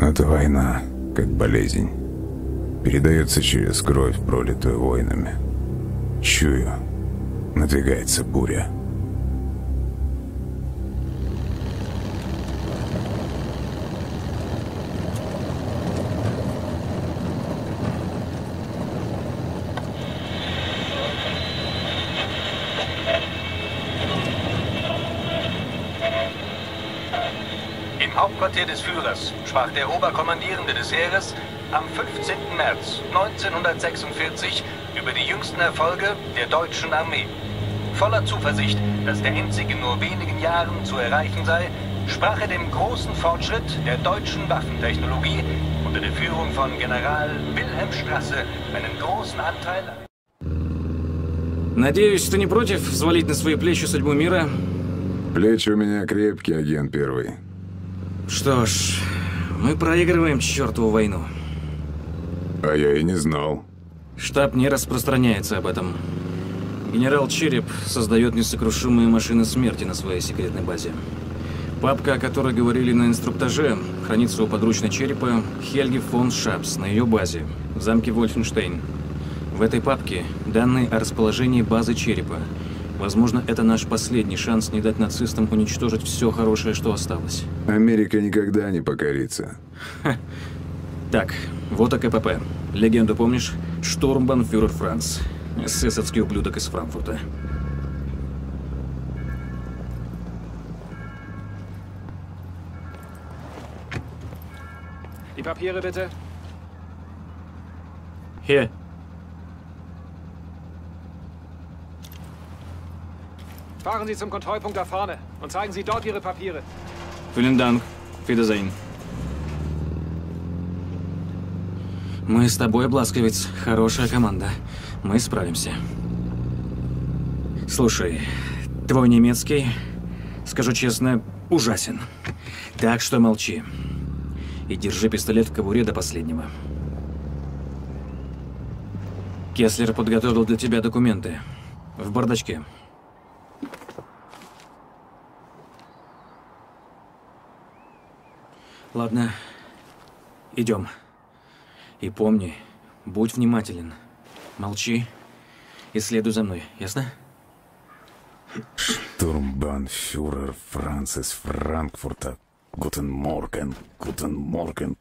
Это война, как болезнь. Передается через кровь, пролитую войнами. Чую, надвигается буря. Quartier des Führers sprach der Oberkommandierende des Heeres am 15. März 1946 über die jüngsten Erfolge der deutschen Armee. Voller Zuversicht, dass der Endzug in nur wenigen Jahren zu erreichen sei, sprach er dem großen Fortschritt der deutschen Waffentechnologie unter der Führung von General Wilhelm Strasse einen großen Anteil an... Надеюсь, ты не против взвалить на свои плечи судьбу мира? Плечи у меня крепкие, агент первый. Что ж, мы проигрываем чертову войну. А я и не знал. Штаб не распространяется об этом. Генерал Череп создает несокрушимые машины смерти на своей секретной базе. Папка, о которой говорили на инструктаже, хранится у подручной Черепа Хельги фон Шапс на ее базе, в замке Вольфенштейн. В этой папке данные о расположении базы Черепа. Возможно, это наш последний шанс не дать нацистам уничтожить все хорошее, что осталось. Америка никогда не покорится. Ха. Так, вот о КПП. Легенду помнишь? Штурмбанфюрер Франц. Эсэсовский ублюдок из Франкфурта. Die Papiere, bitte. Hier. Fahren Sie zum Kontrollpunkt da vorne und zeigen Sie dort Ihre Papiere. Vielen Dank. Wiedersehen. Мы с тобой, Бласковиц. Хорошая команда. Мы справимся. Слушай, твой немецкий, скажу честно, ужасен. Так что молчи. И держи пистолет в кобуре до последнего. Кесслер подготовил для тебя документы. В бардачке. Ладно, идем. И помни, будь внимателен, молчи и следуй за мной, ясно? Штурмбанфюрер Франц из Франкфурта. Гутен Морген, Гутен Морген.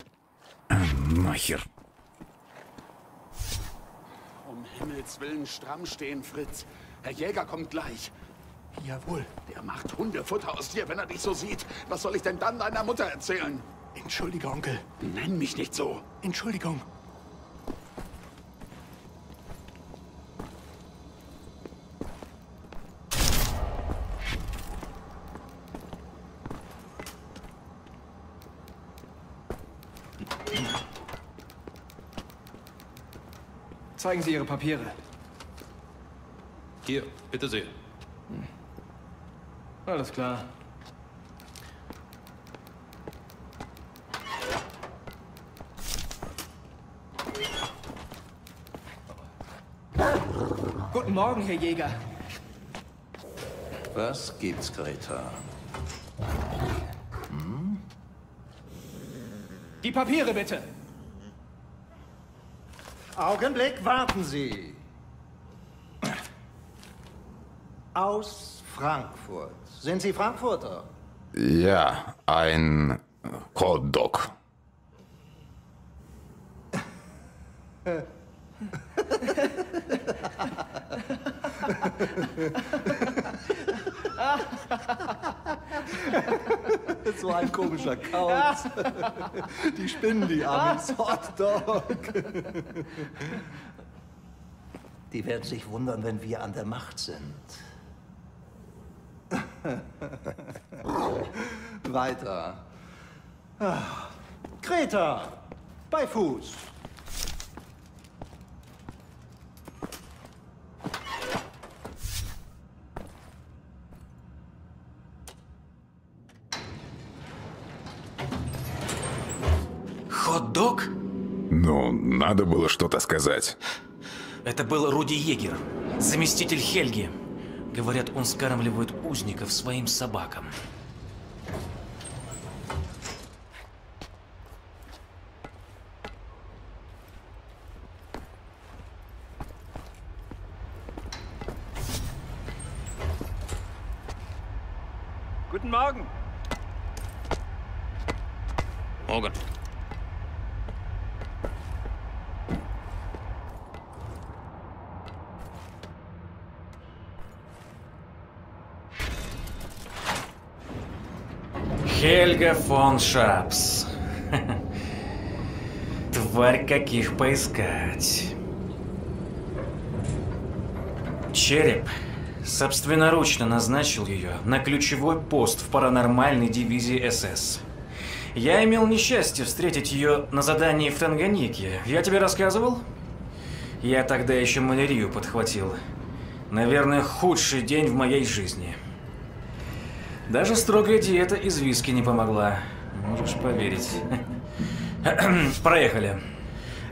Нахер. Um Himmels Willen, stramm stehen, Fritz. Herr Jäger kommt gleich. Jawohl, der macht Hundefutter aus dir, wenn er dich so sieht. Was soll ich denn dann deiner Mutter erzählen? Entschuldige, Onkel. Nenn mich nicht so. Entschuldigung. Zeigen Sie Ihre Papiere. Hier, bitte sehen. Alles klar. Guten Morgen, Herr Jäger. Was gibt's, Greta? Hm? Die Papiere bitte. Augenblick, warten Sie. Aus Frankfurt. Sind Sie Frankfurter? Ja, ein Hotdog. So ein komischer Kauz. Die spinnen die Amis. Hotdog. Die werden sich wundern, wenn wir an der Macht sind. Weiter. Ach, Greta, bei Fuß. Hotdog? Ну, надо было что-то сказать. Это был Руди Jäger, заместитель Хельги. Говорят, он скармливает узников своим собакам. Guten Morgen. Morgen. Helga von Schaps. Тварь, каких поискать. Череп собственноручно назначил ее на ключевой пост в паранормальной дивизии СС. Я имел несчастье встретить ее на задании в Танганьике. Я тебе рассказывал? Я тогда еще малярию подхватил. Наверное, худший день в моей жизни. Даже строгая диета из виски не помогла. Можешь поверить. Проехали.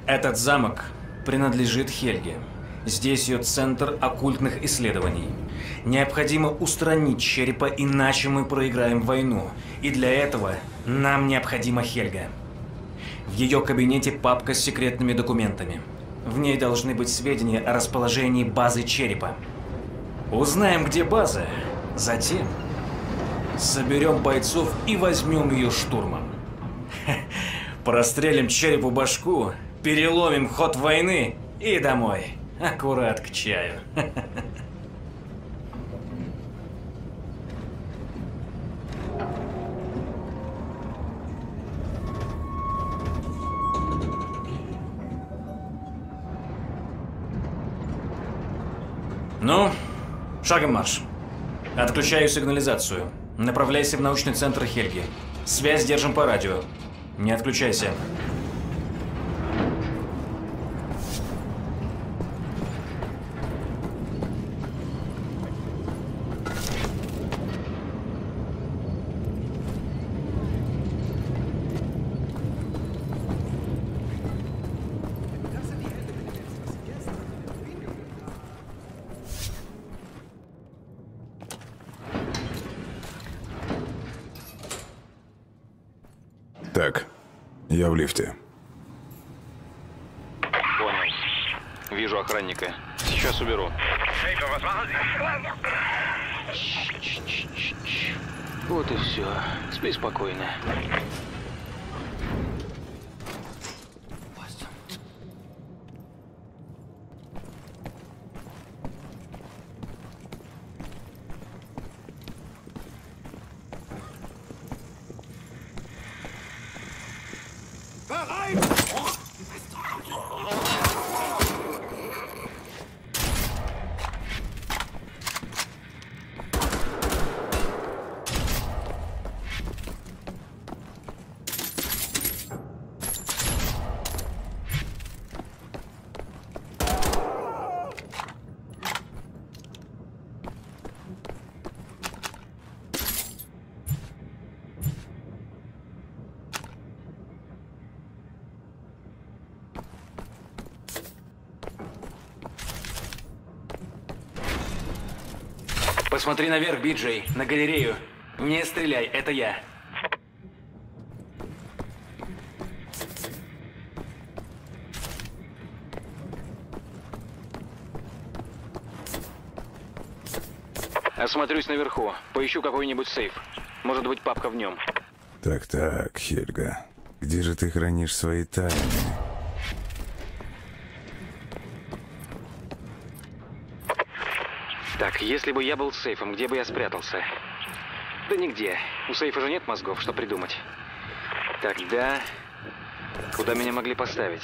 Этот замок принадлежит Хельге. Здесь ее центр оккультных исследований. Необходимо устранить черепа, иначе мы проиграем войну. И для этого нам необходима Хельга. В ее кабинете папка с секретными документами. В ней должны быть сведения о расположении базы черепа. Узнаем, где база. Затем соберем бойцов и возьмем ее штурмом. Прострелим черепу башку, переломим ход войны и домой. Аккурат к чаю. Ну, шагом марш. Отключаю сигнализацию. Направляйся в научный центр Хельги. Связь держим по радио. Не отключайся. Так, я в лифте. Понял. Вижу охранника. Сейчас уберу. Вот и все. Спи спокойно. Смотри наверх, Би-Джей, на галерею. Не стреляй, это я. Осмотрюсь наверху, поищу какой-нибудь сейф. Может быть, папка в нем. Так, Хельга, где же ты хранишь свои тайны? Если бы я был сейфом, где бы я спрятался? Да нигде. У сейфа же нет мозгов, что придумать. Тогда куда меня могли поставить?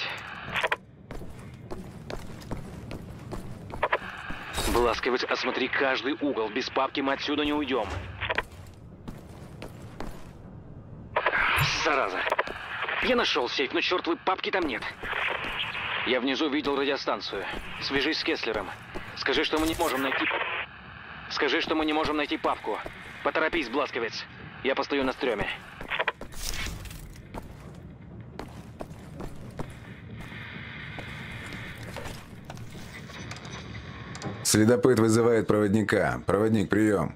Бласковиц, осмотри каждый угол. Без папки мы отсюда не уйдем. Зараза. Я нашел сейф, но чертовы папки там нет. Я внизу видел радиостанцию. Свяжись с Кесслером. Скажи, что мы не можем найти... Скажи, что мы не можем найти папку. Поторопись, Бласковиц. Я постою на стреме. Следопыт вызывает проводника. Проводник, прием.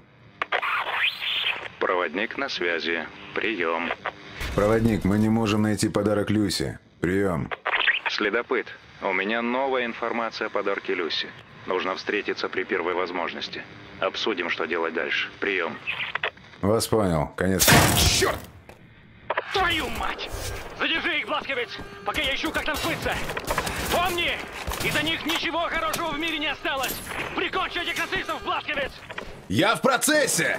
Проводник на связи. Прием. Проводник, мы не можем найти подарок Люси. Прием. Следопыт, у меня новая информация о подарке Люси. Нужно встретиться при первой возможности. Обсудим, что делать дальше. Прием. Вас понял. Конец. Черт! Твою мать! Задержи их, Бласковиц, пока я ищу, как там смыться. Помни, из-за них ничего хорошего в мире не осталось. Прикончи этих нацистов, Бласковиц! Я в процессе!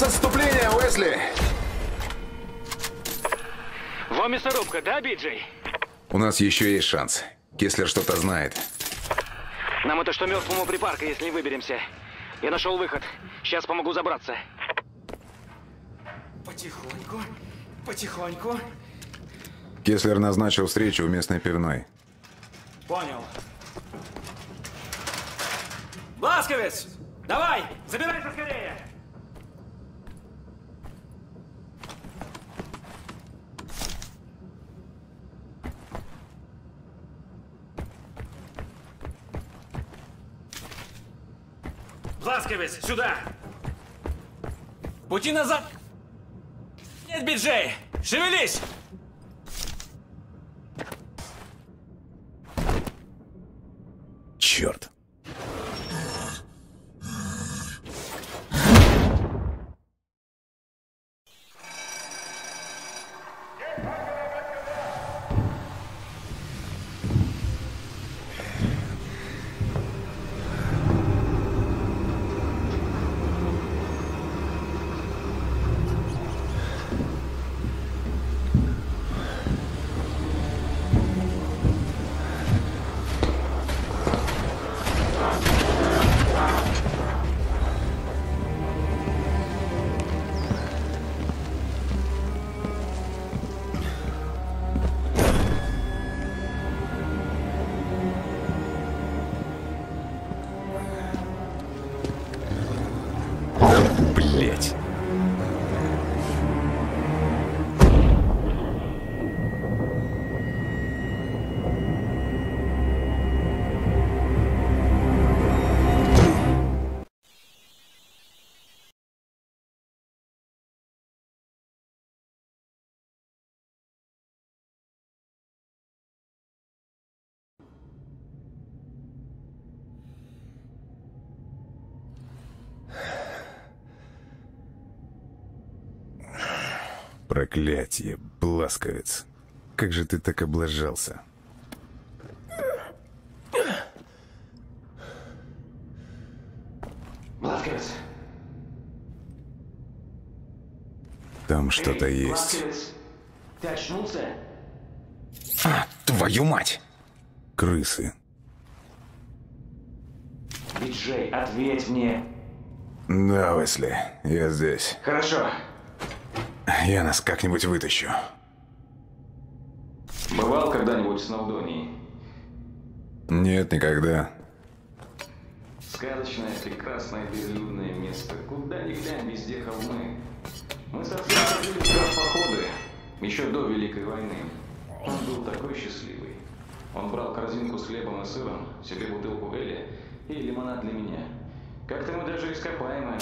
Отступление, Уэсли! Во мясорубка, да, Би-Джей? У нас еще есть шанс. Кеслер что-то знает. Нам это что мертвому припарка, если не выберемся. Я нашел выход. Сейчас помогу забраться. Потихоньку, потихоньку. Кеслер назначил встречу в местной пивной. Понял. Бласковиц, давай, забирайся скорее! Бласковиц, сюда! Пути назад! Нет, Би-Джей! Шевелись! Черт! Проклятие, Бласковиц. Как же ты так облажался? Бласковиц. Там что-то есть. Бласковиц, ты очнулся? А, твою мать! Крысы. Би-Джей, ответь мне. Да, Уэсли, я здесь. Хорошо. Я нас как-нибудь вытащу. Бывал когда-нибудь в Сноудонии? Нет, никогда. Сказочное, прекрасное, безлюдное место. Куда ни глянь, везде холмы. Мы с отцом жили в походы, еще до Великой войны. Он был такой счастливый. Он брал корзинку с хлебом и сыром, себе бутылку эля и лимонад для меня. Как-то мы даже ископаемые.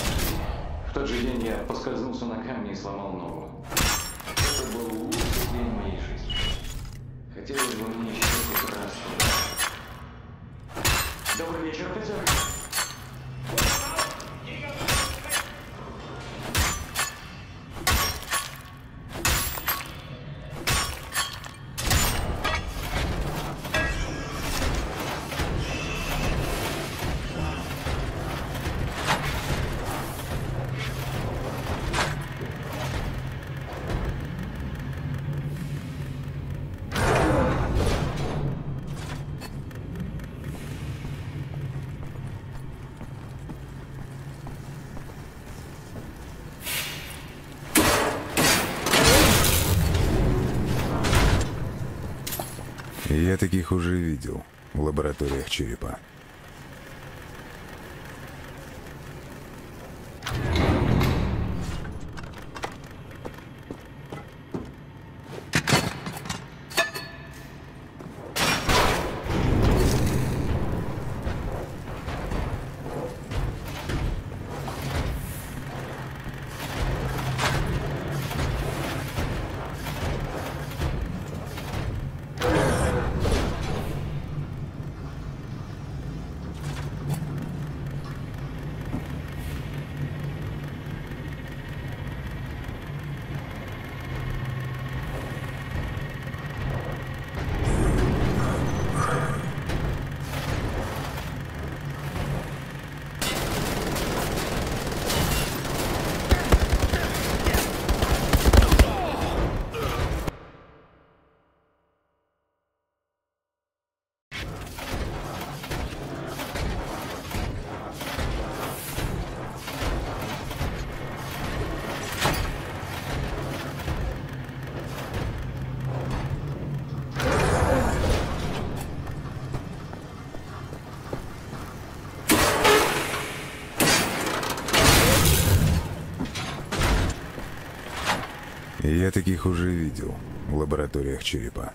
В тот же день я поскользнулся на камне и сломал ногу. Это был лучший день моей жизни. Хотелось бы мне еще как раз. Добрый вечер, Питер. Я таких уже видел в лабораториях черепа. Я таких уже видел в лабораториях черепа.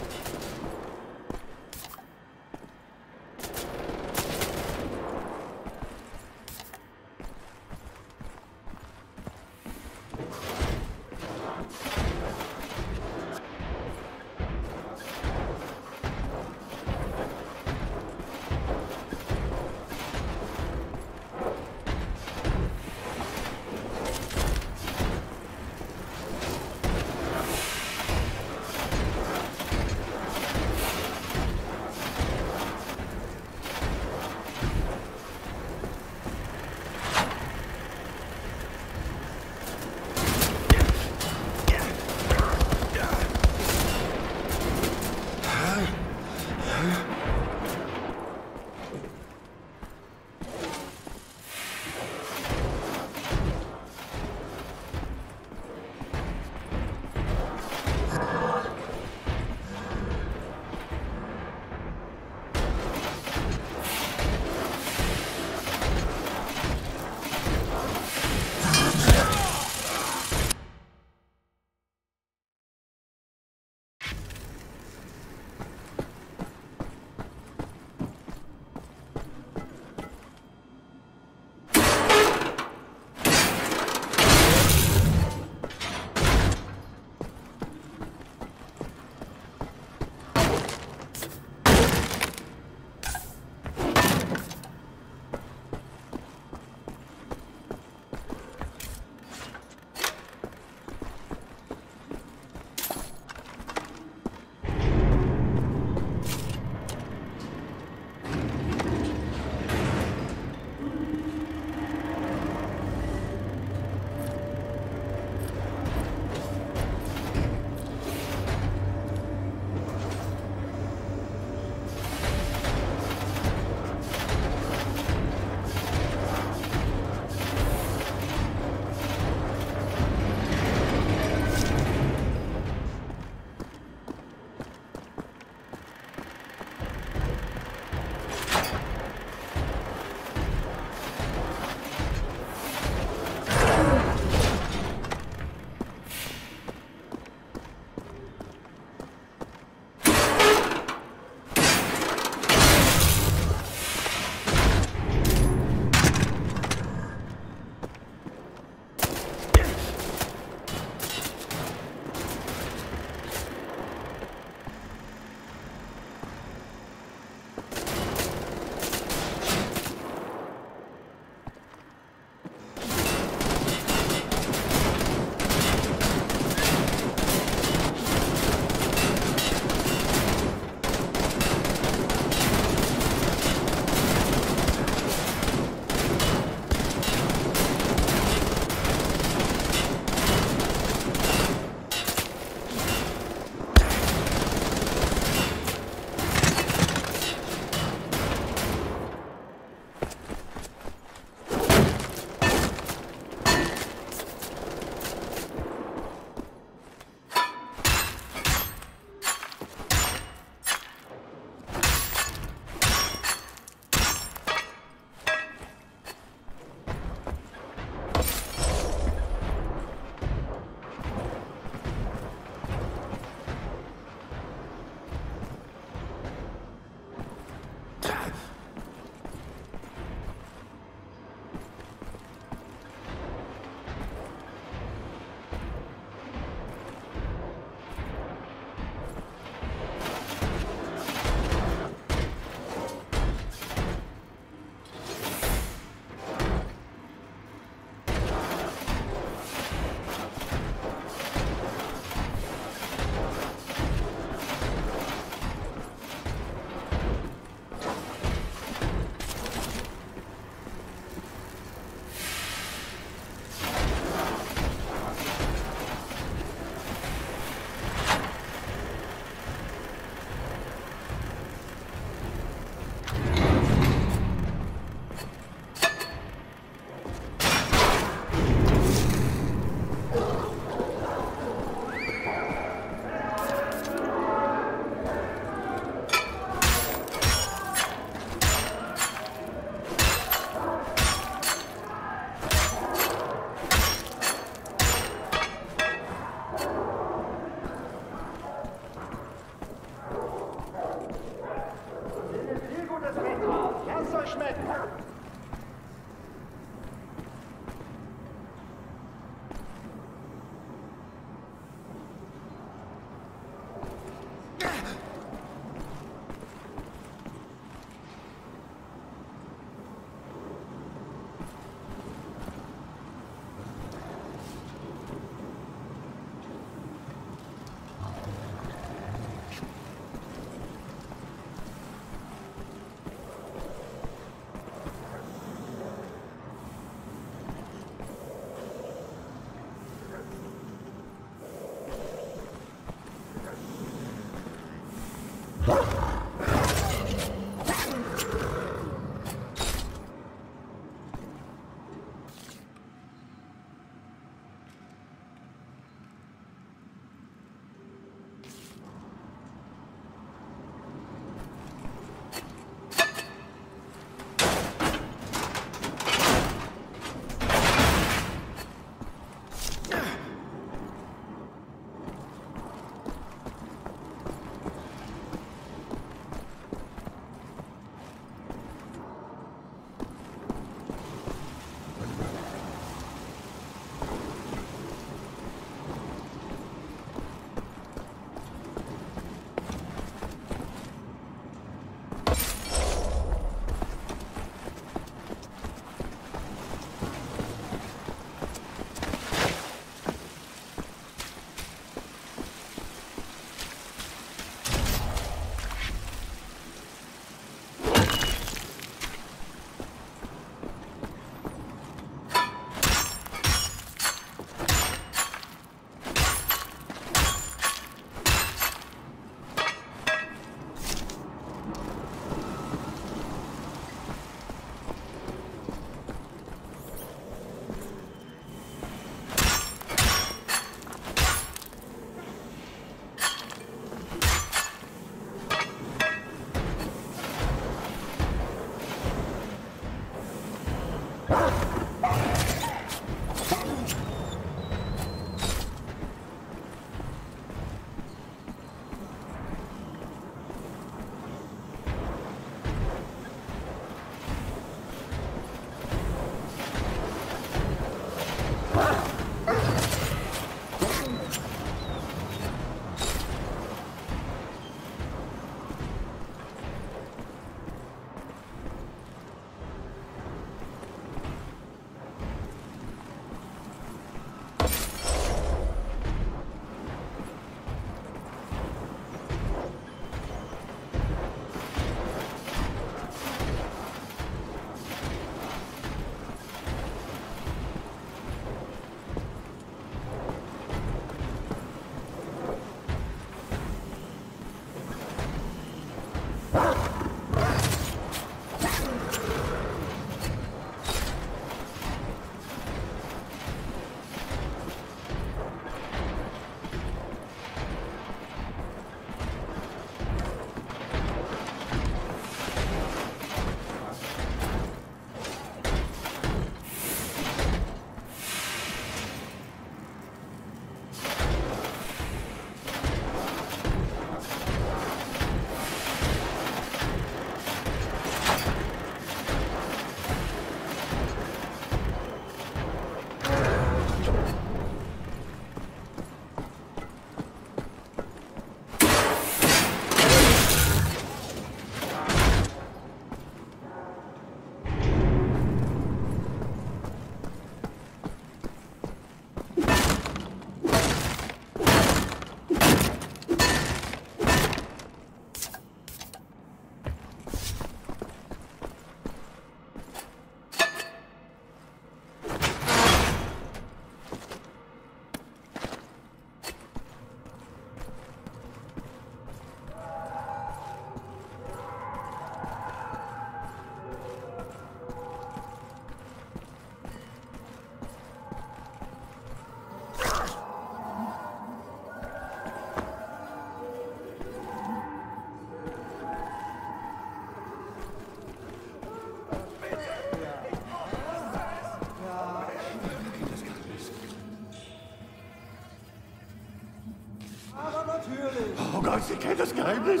Oh Gott, sie kennt das Geheimnis.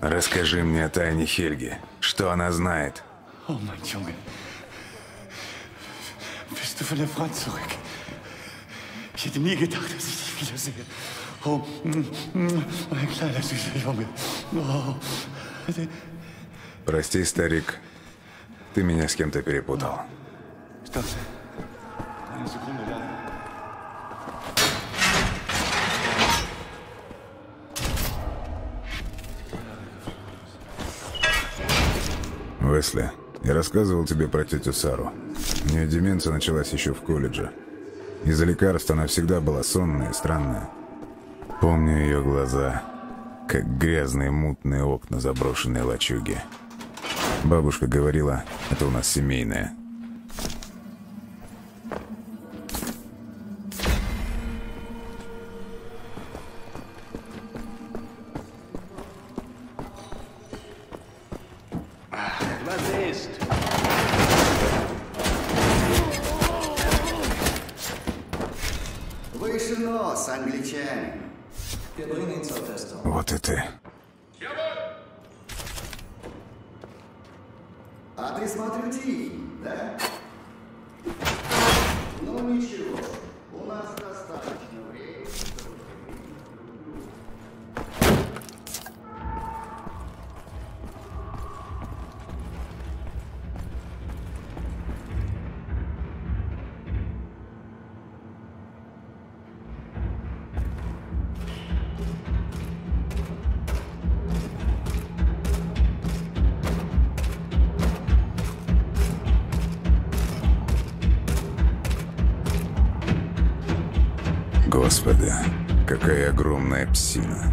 Расскажи мне о тайне Хельги. Что она знает? Oh, mein Junge. Bist du von der Franz zurück? Ich hätte nie gedacht, dass ich dich wiedersehe. Oh, mein kleiner, süßer Junge. Oh. Прости, старик. Ты меня с кем-то перепутал. Уэсли, я рассказывал тебе про тетю Сару. У нее деменция началась еще в колледже. Из-за лекарств она всегда была сонная и странная. Помню ее глаза, как грязные мутные окна заброшенной лачуги. Бабушка говорила, это у нас семейное. Вот и ты. А ты, смотрю, тихий, да? Ну ничего, у нас достаточно времени. Господи, какая огромная псина.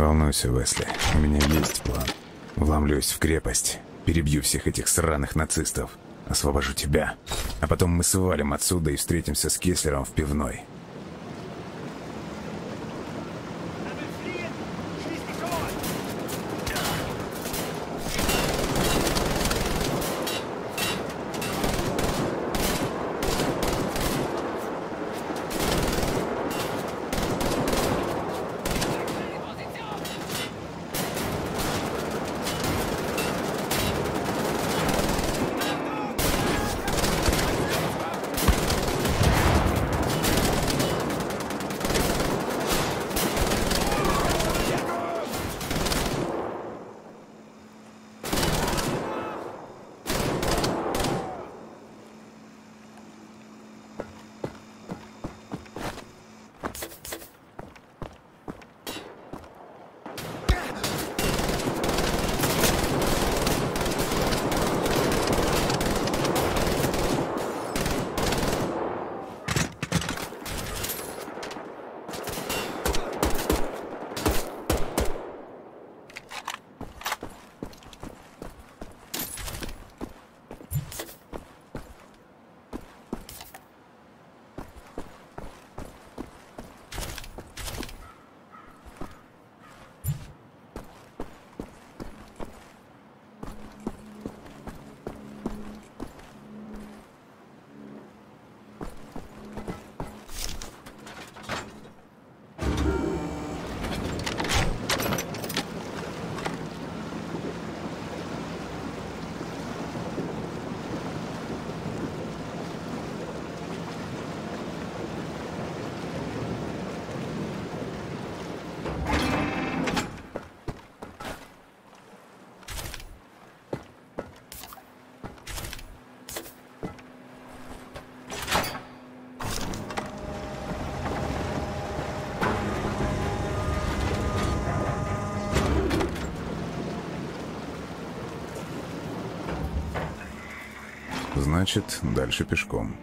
волнуйся, Весли. У меня есть план. Вломлюсь в крепость, перебью всех этих сраных нацистов, освобожу тебя. А потом мы свалим отсюда и встретимся с Кесслером в пивной. Значит, дальше пешком.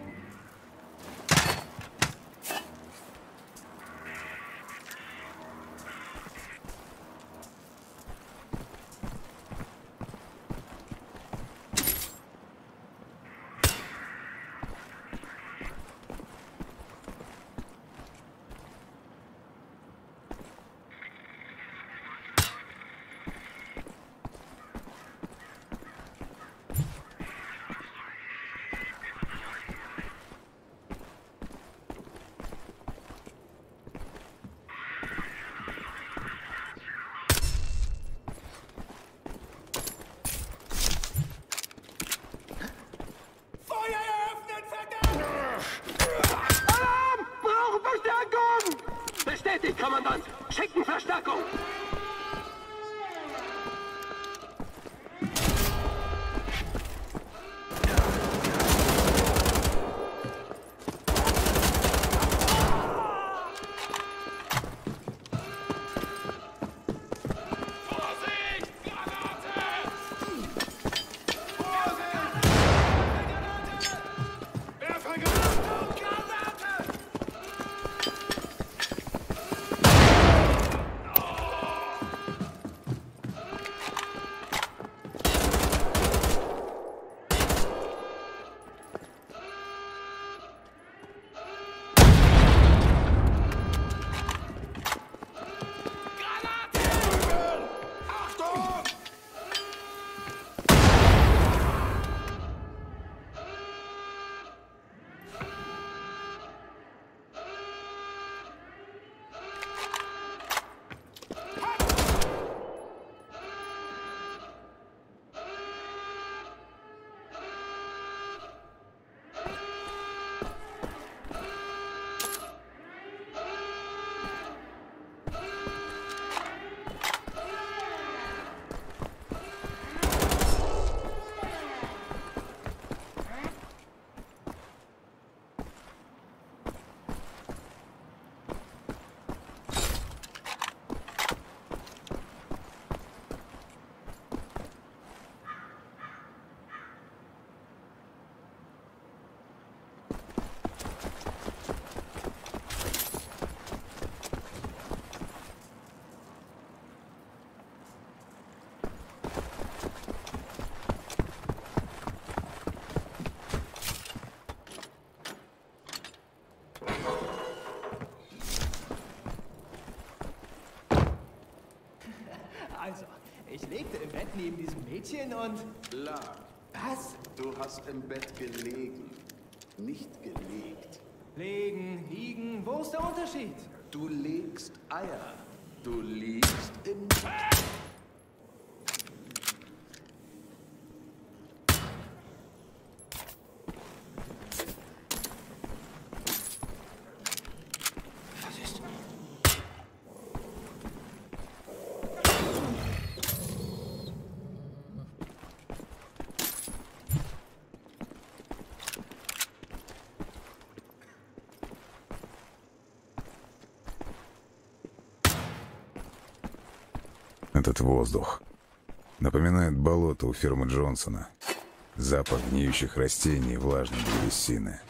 Ich legte im Bett neben diesem Mädchen und... Lag. Was? Du hast im Bett gelegen. Nicht gelegt. Legen, liegen, wo ist der Unterschied? Du legst Eier. Du liegst im... Ah! Этот воздух напоминает болото у фермы Джонсона. Запах гниющих растений и влажной древесины.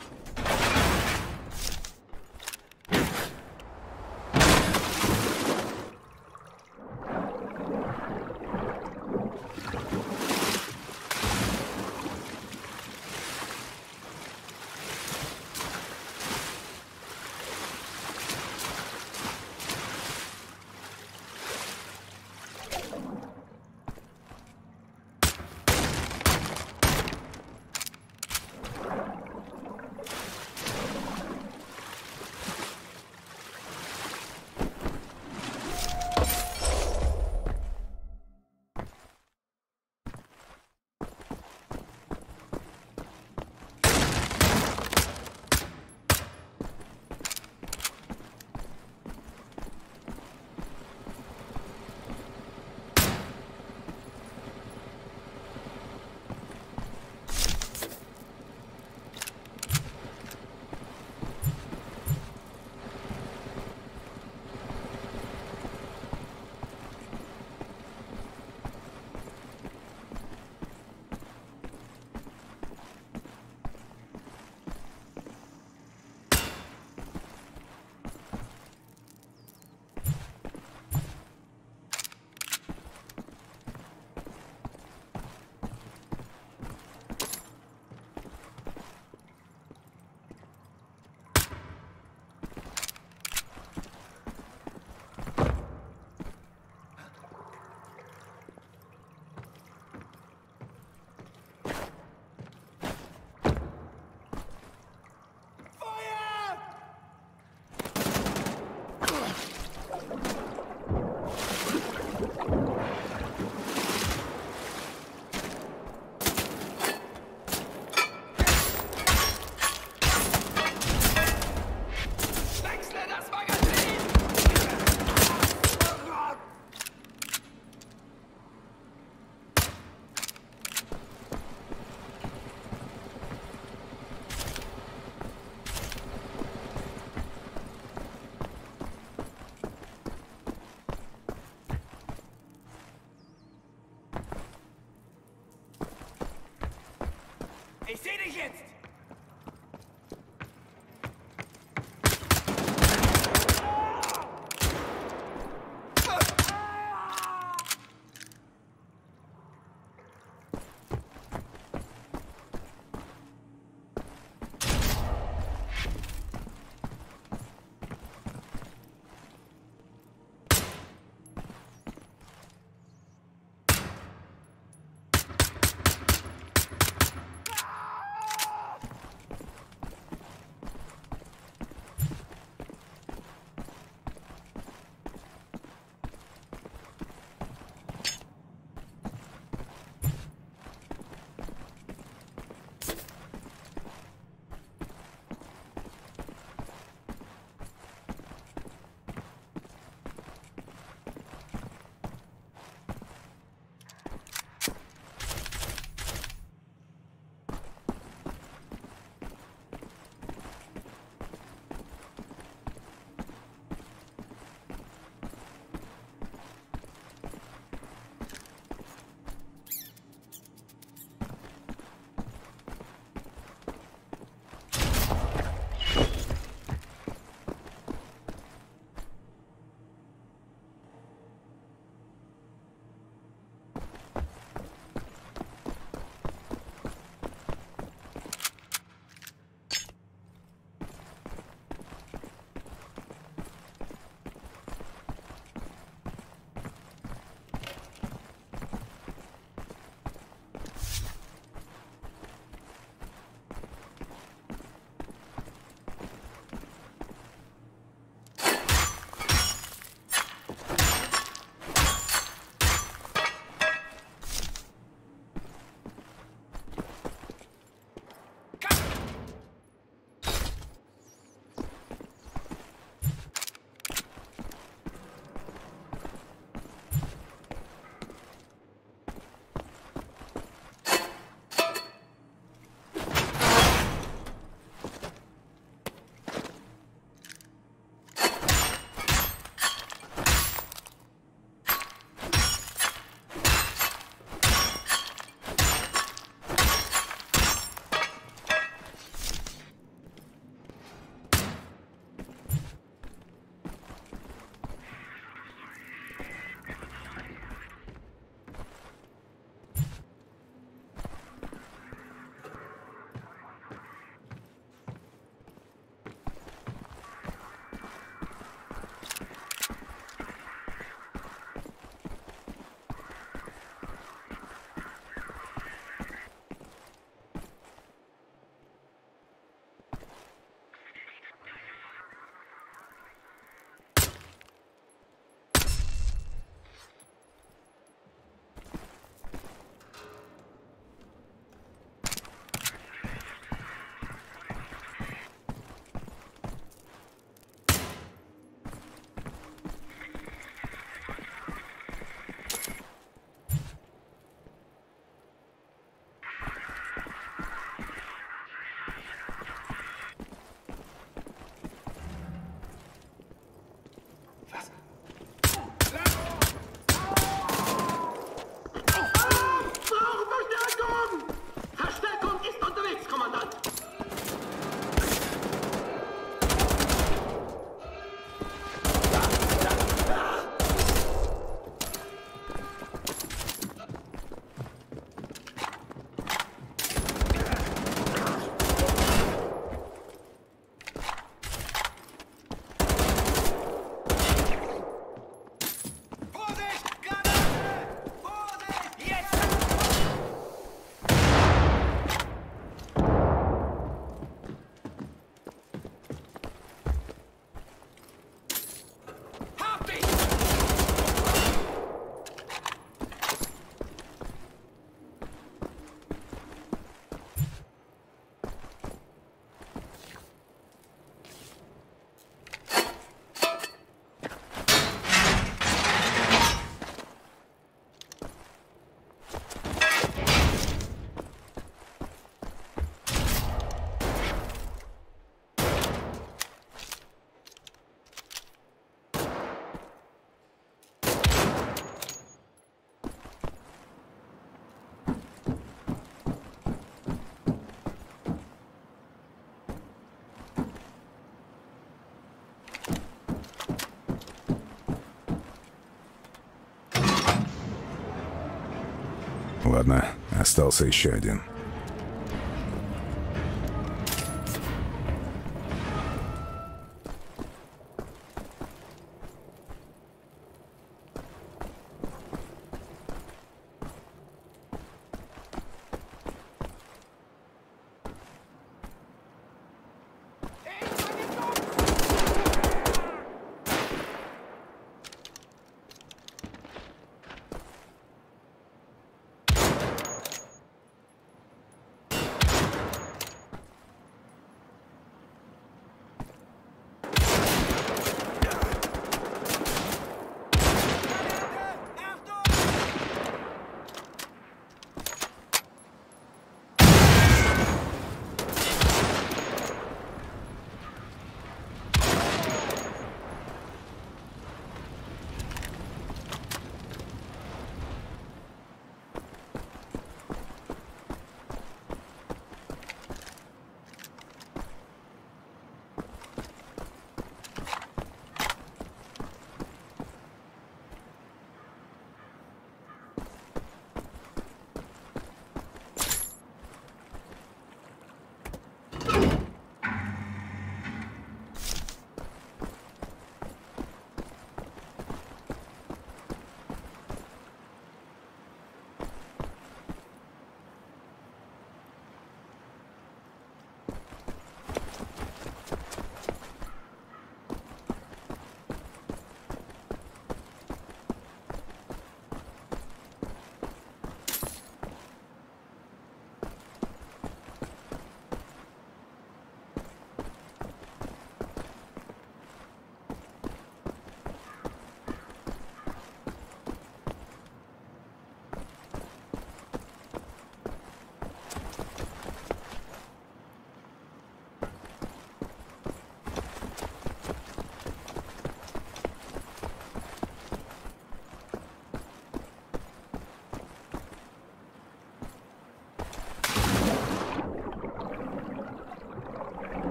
Ладно, остался еще один.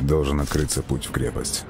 Должен открыться путь в крепость.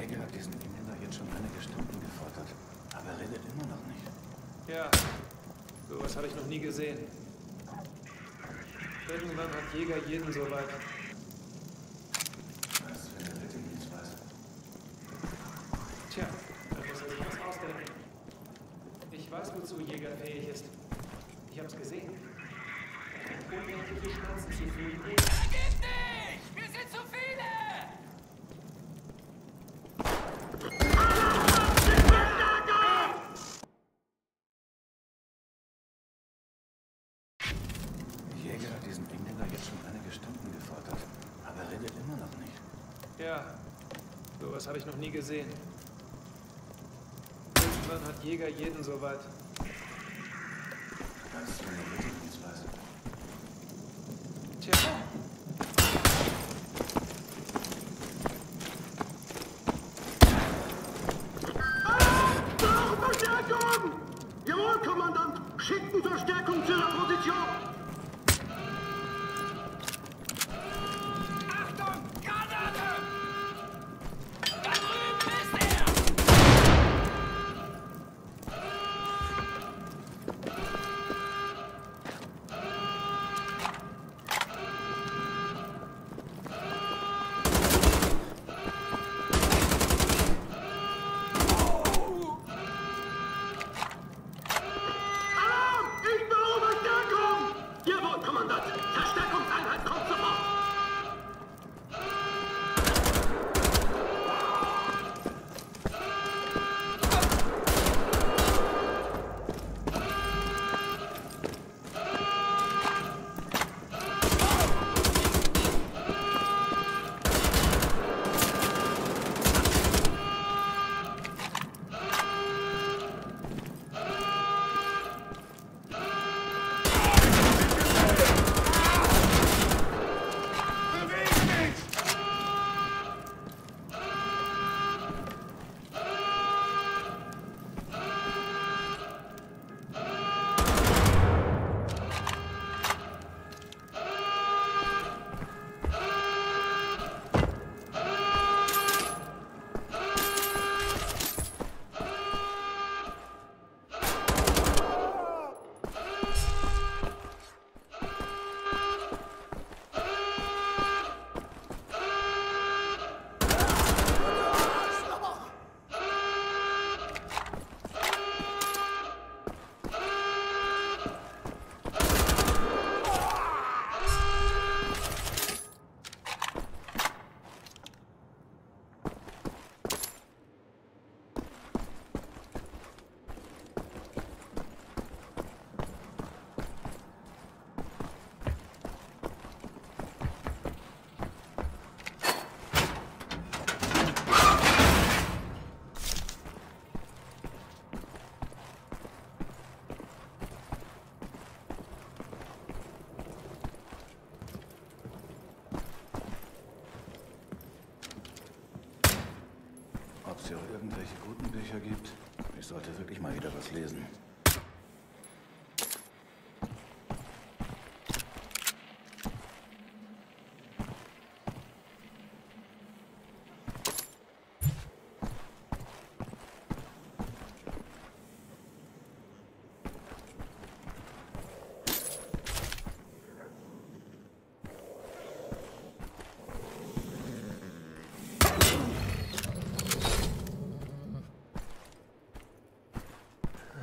Jäger hat diesen Engländer jetzt schon einige Stunden gefoltert, aber er redet immer noch nicht. Ja, sowas habe ich noch nie gesehen. Irgendwann hat Jäger jeden so weit. Was für eine Rettungsweise. Tja, da muss er sich was ausdenken. Ich weiß, wozu Jäger fähig ist. Ich hab's gesehen. Unendliche Schmerzen zu fühlen. Vergiss nicht! Wir sind zu viele! Das habe ich noch nie gesehen. Irgendwann hat Jäger jeden so weit. Das ist eine Betriebsweise. Tja. Verstärkung! Jawohl, Kommandant! Schicken Verstärkung zu der Position! Ob es hier irgendwelche guten Bücher gibt. Ich sollte wirklich mal wieder was lesen.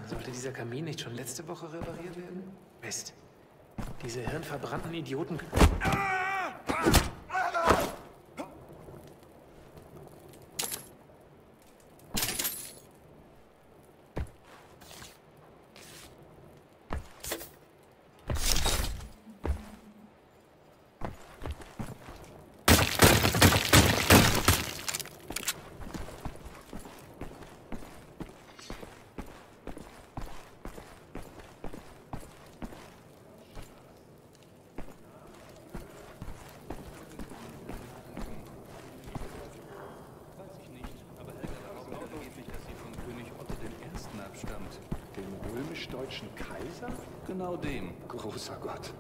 Sollte dieser Kamin nicht schon letzte Woche repariert werden? Mist. Diese hirnverbrannten Idioten... Deutschen Kaiser? Genau dem, großer Gott.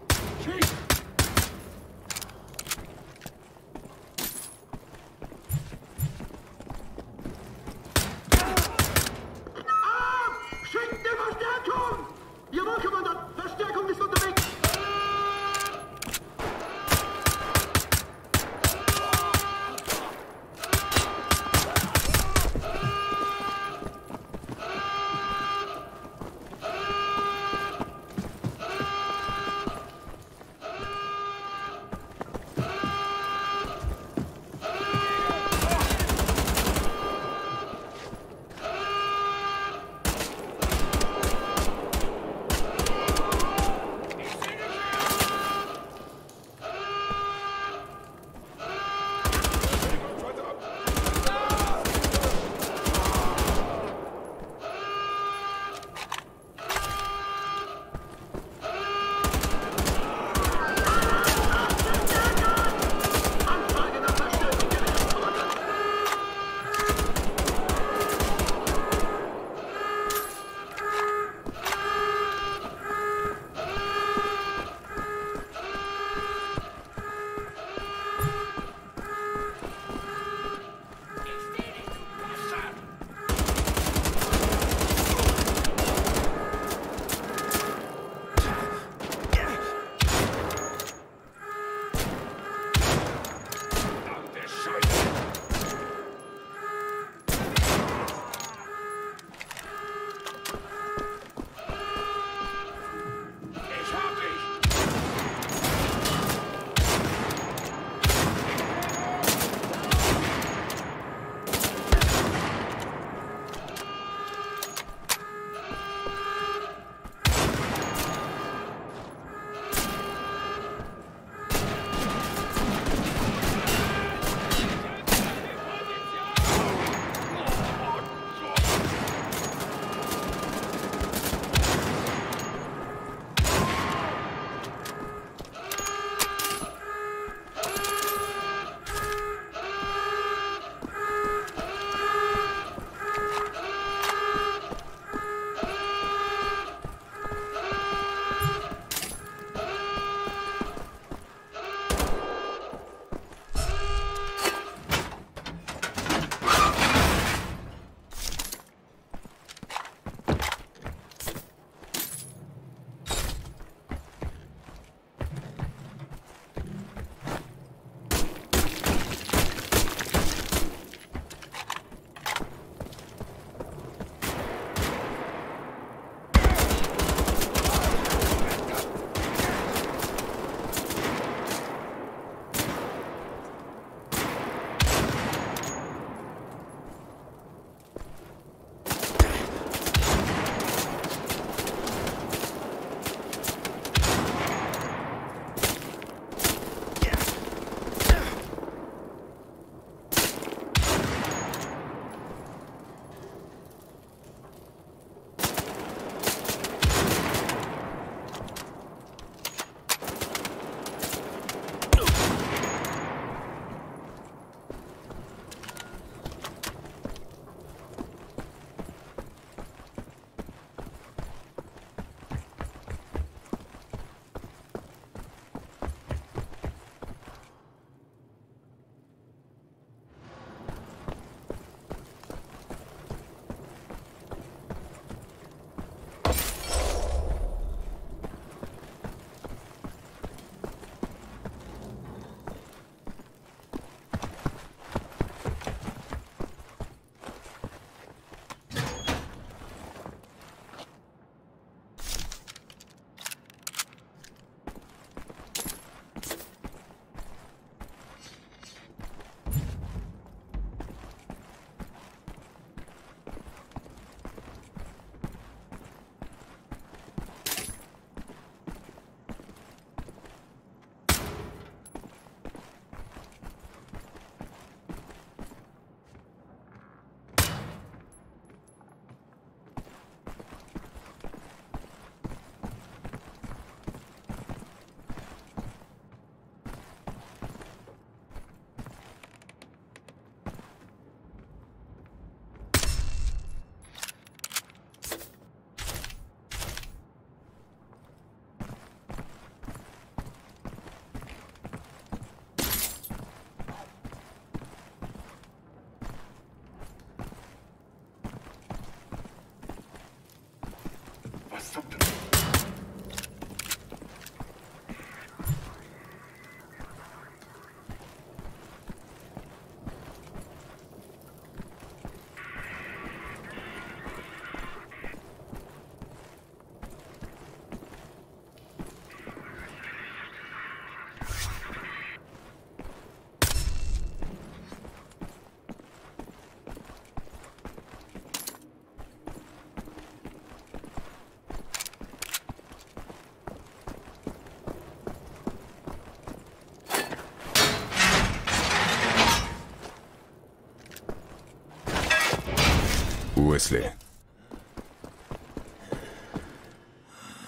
Уэсли.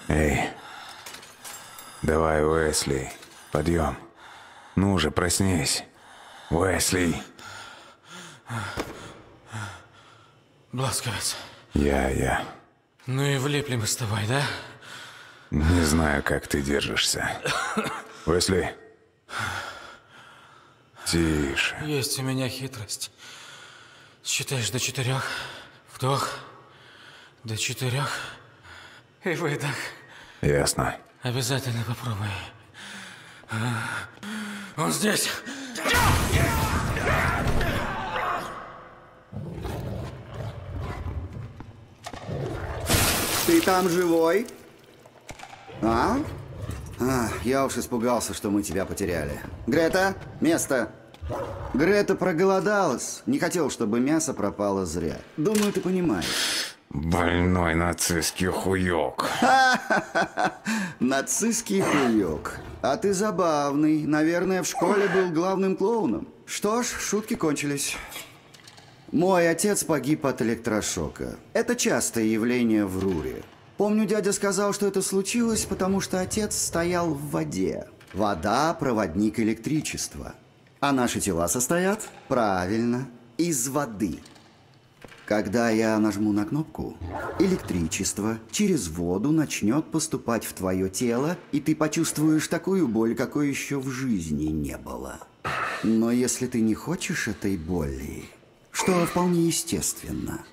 Эй. Давай, Уэсли. Подъем. Ну же, проснись. Уэсли. Бласковиц. Я. Ну и влипли мы с тобой, да? Не знаю, как ты держишься. Уэсли. Тише. Есть у меня хитрость. Считаешь до 4, вдох, до 4 и выдох. Ясно. Обязательно попробуй. Он здесь. Ты там живой? А? Я уж испугался, что мы тебя потеряли. Грета, место. Грета проголодалась. Не хотел, чтобы мясо пропало зря. Думаю, ты понимаешь. Больной нацистский хуёк. Нацистский хуёк. А ты забавный. Наверное, в школе был главным клоуном. Что ж, шутки кончились. Мой отец погиб от электрошока. Это частое явление в Руре. Помню, дядя сказал, что это случилось, потому что отец стоял в воде. Вода – проводник электричества. А наши тела состоят, правильно, из воды. Когда я нажму на кнопку, электричество через воду начнет поступать в твое тело, и ты почувствуешь такую боль, какой еще в жизни не было. Но если ты не хочешь этой боли, что вполне естественно,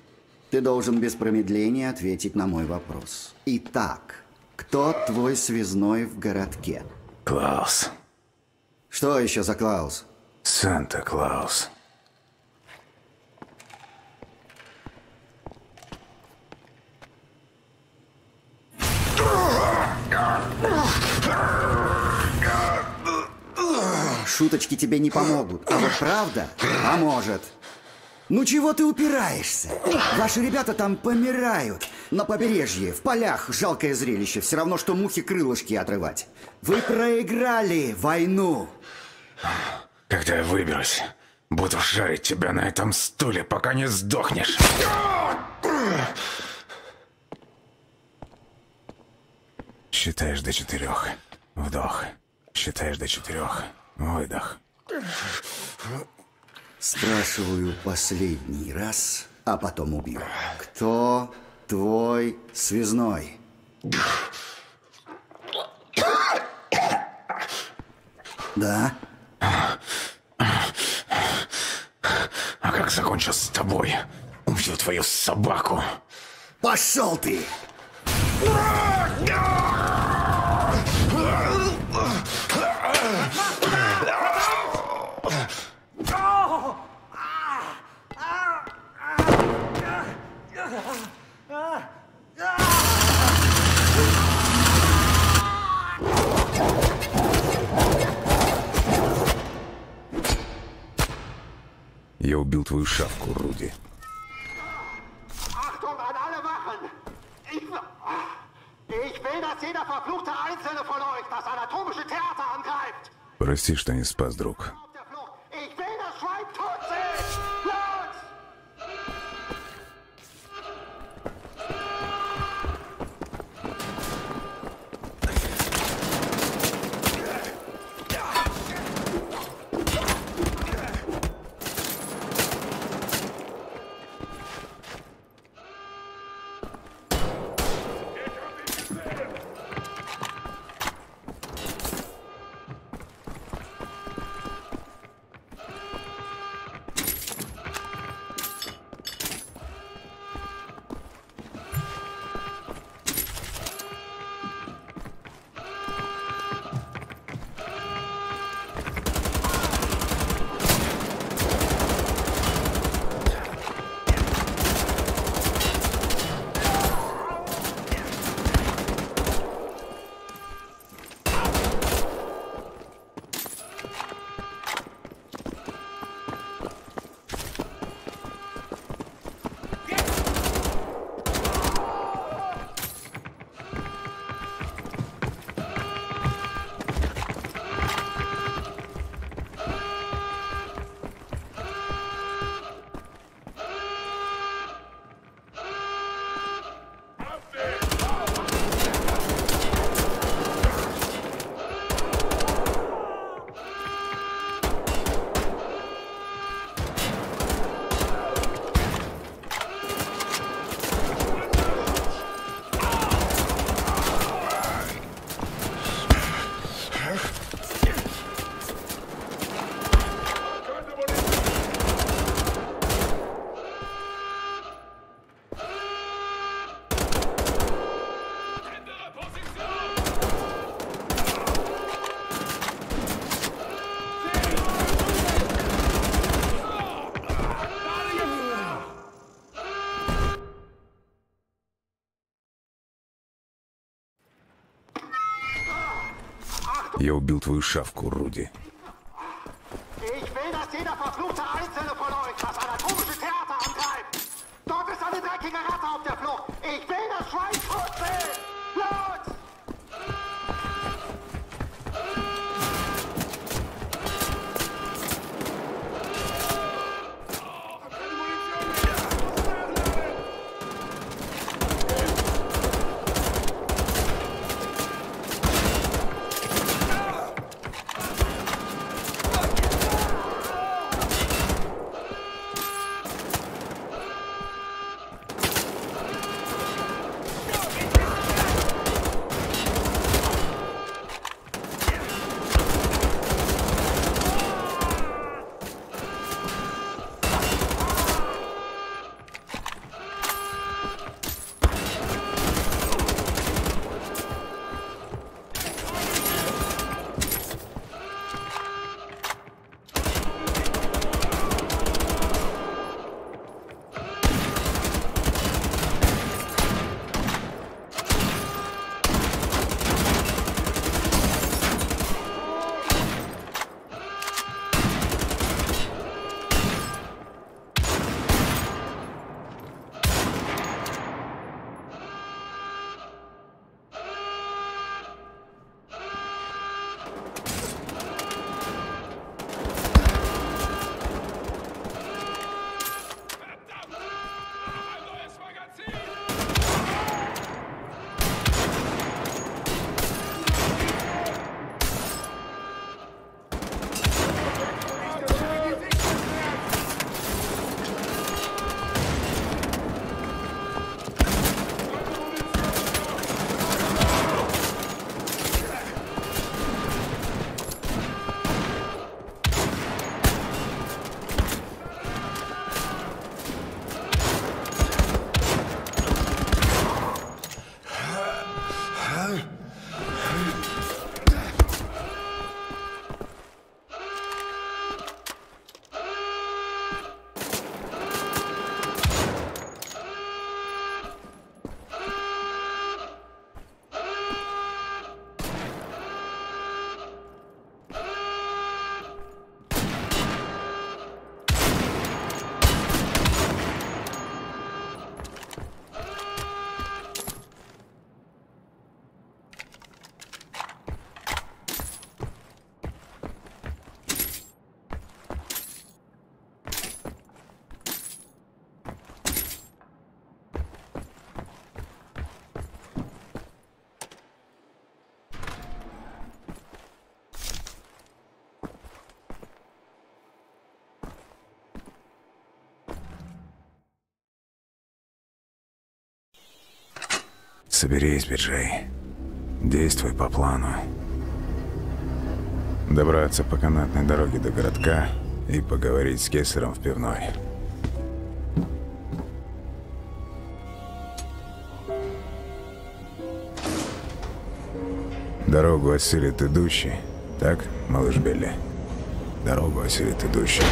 ты должен без промедления ответить на мой вопрос. Итак, кто твой связной в городке? Клаус. Что еще за Клаус? Санта-Клаус. Шуточки тебе не помогут, а вот правда поможет. Ну чего ты упираешься? Ваши ребята там помирают. На побережье, в полях, жалкое зрелище. Все равно, что мухи крылышки отрывать. Вы проиграли войну. Когда я выберусь, буду жарить тебя на этом стуле, пока не сдохнешь. Считаешь до 4. Вдох. Считаешь до 4. Выдох. Спрашиваю последний раз, а потом убью. Кто твой связной? Да? А как закончу с тобой? Убью твою собаку. Пошел ты! Я убил твою шавку, Руди. Прости, что не спас, друг. Я убил твою шавку, Руди. Соберись, Би-Джей. Действуй по плану. Добраться по канатной дороге до городка и поговорить с Кессером в пивной. Дорогу осилит идущий. Так, малыш Билли? Дорогу осилит идущий.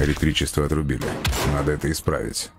Электричество отрубили. Надо это исправить.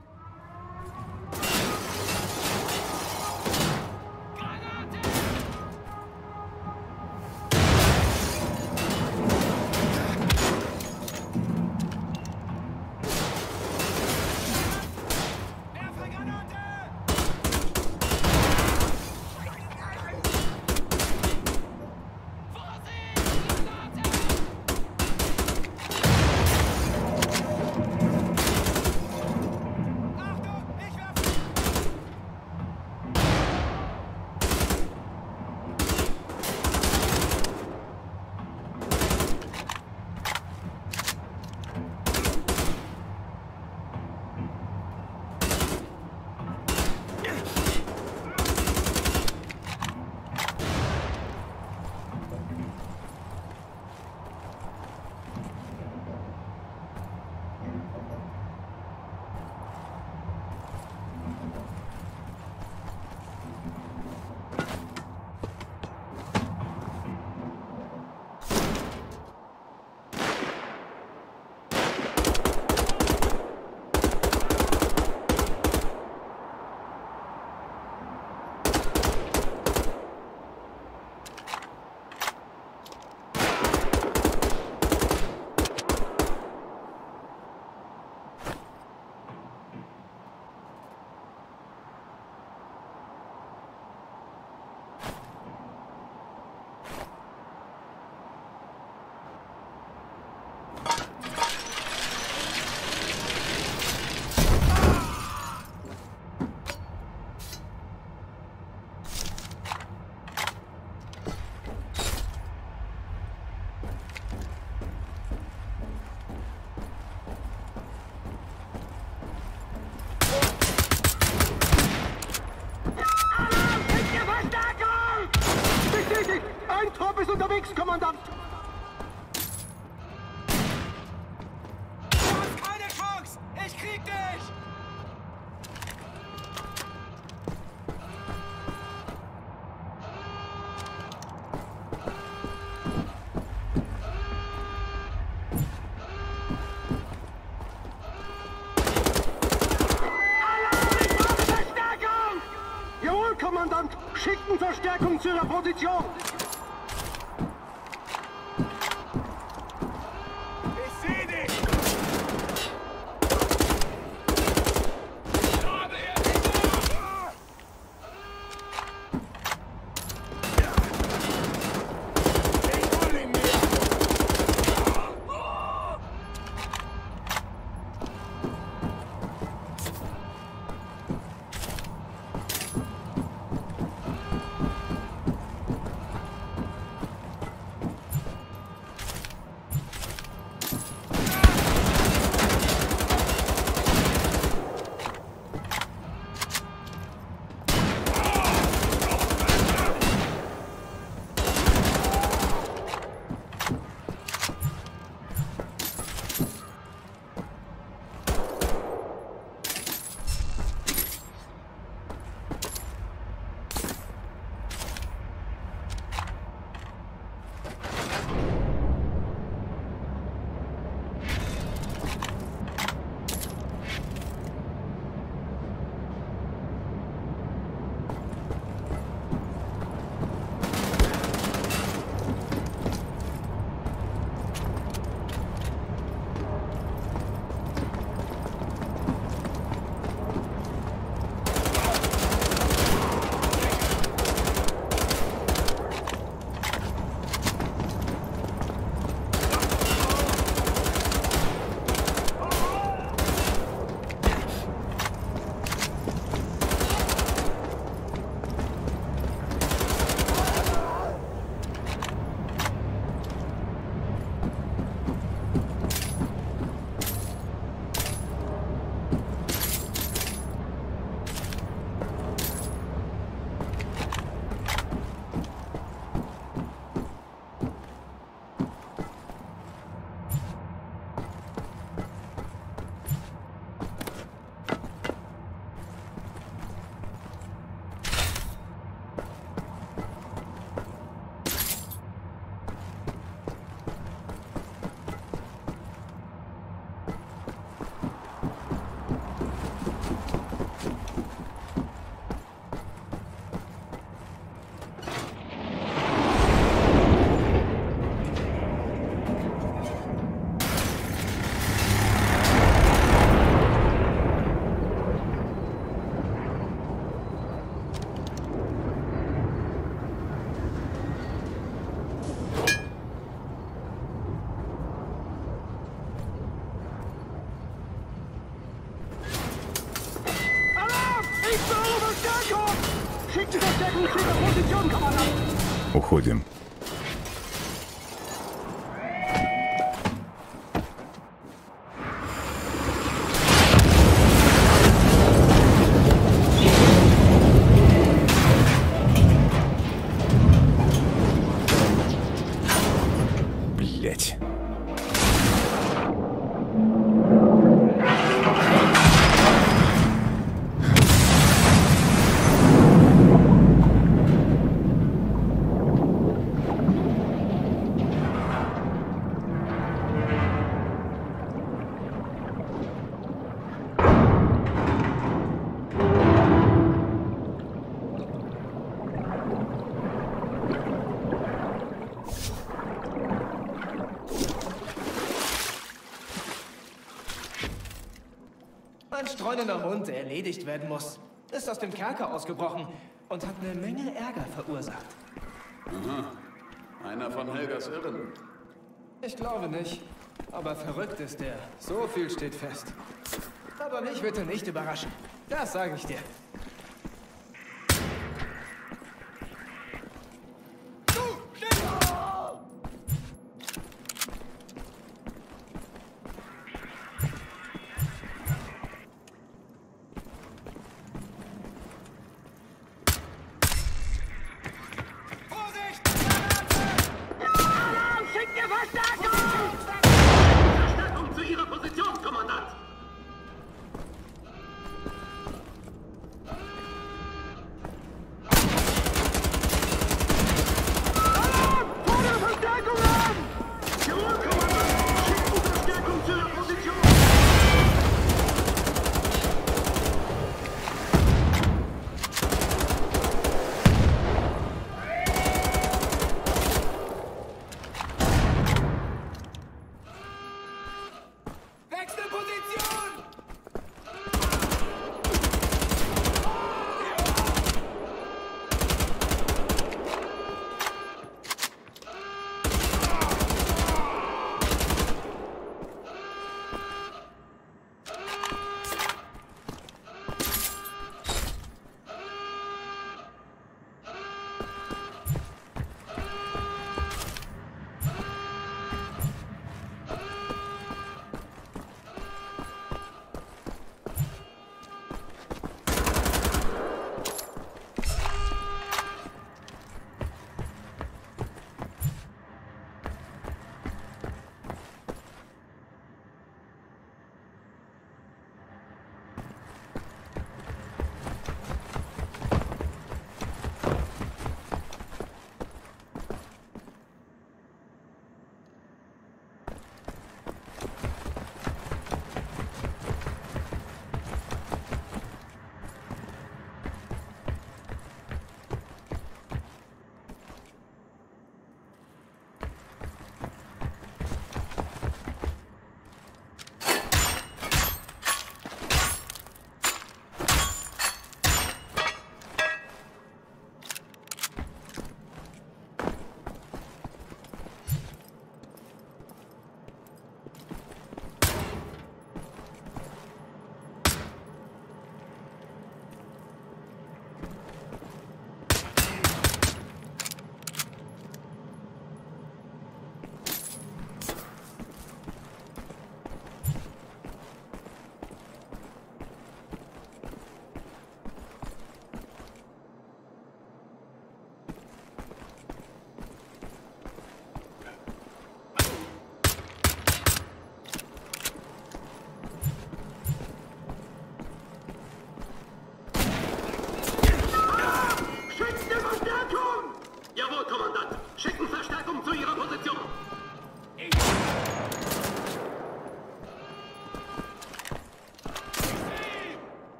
Verstärkung zu ihrer Position! Уходим. Streunender Hund, der erledigt werden muss, ist aus dem Kerker ausgebrochen und hat eine Menge Ärger verursacht. Aha. Einer von Helgas Irren. Ich glaube nicht, aber verrückt ist der. So viel steht fest. Aber mich bitte nicht überraschen. Das sage ich dir.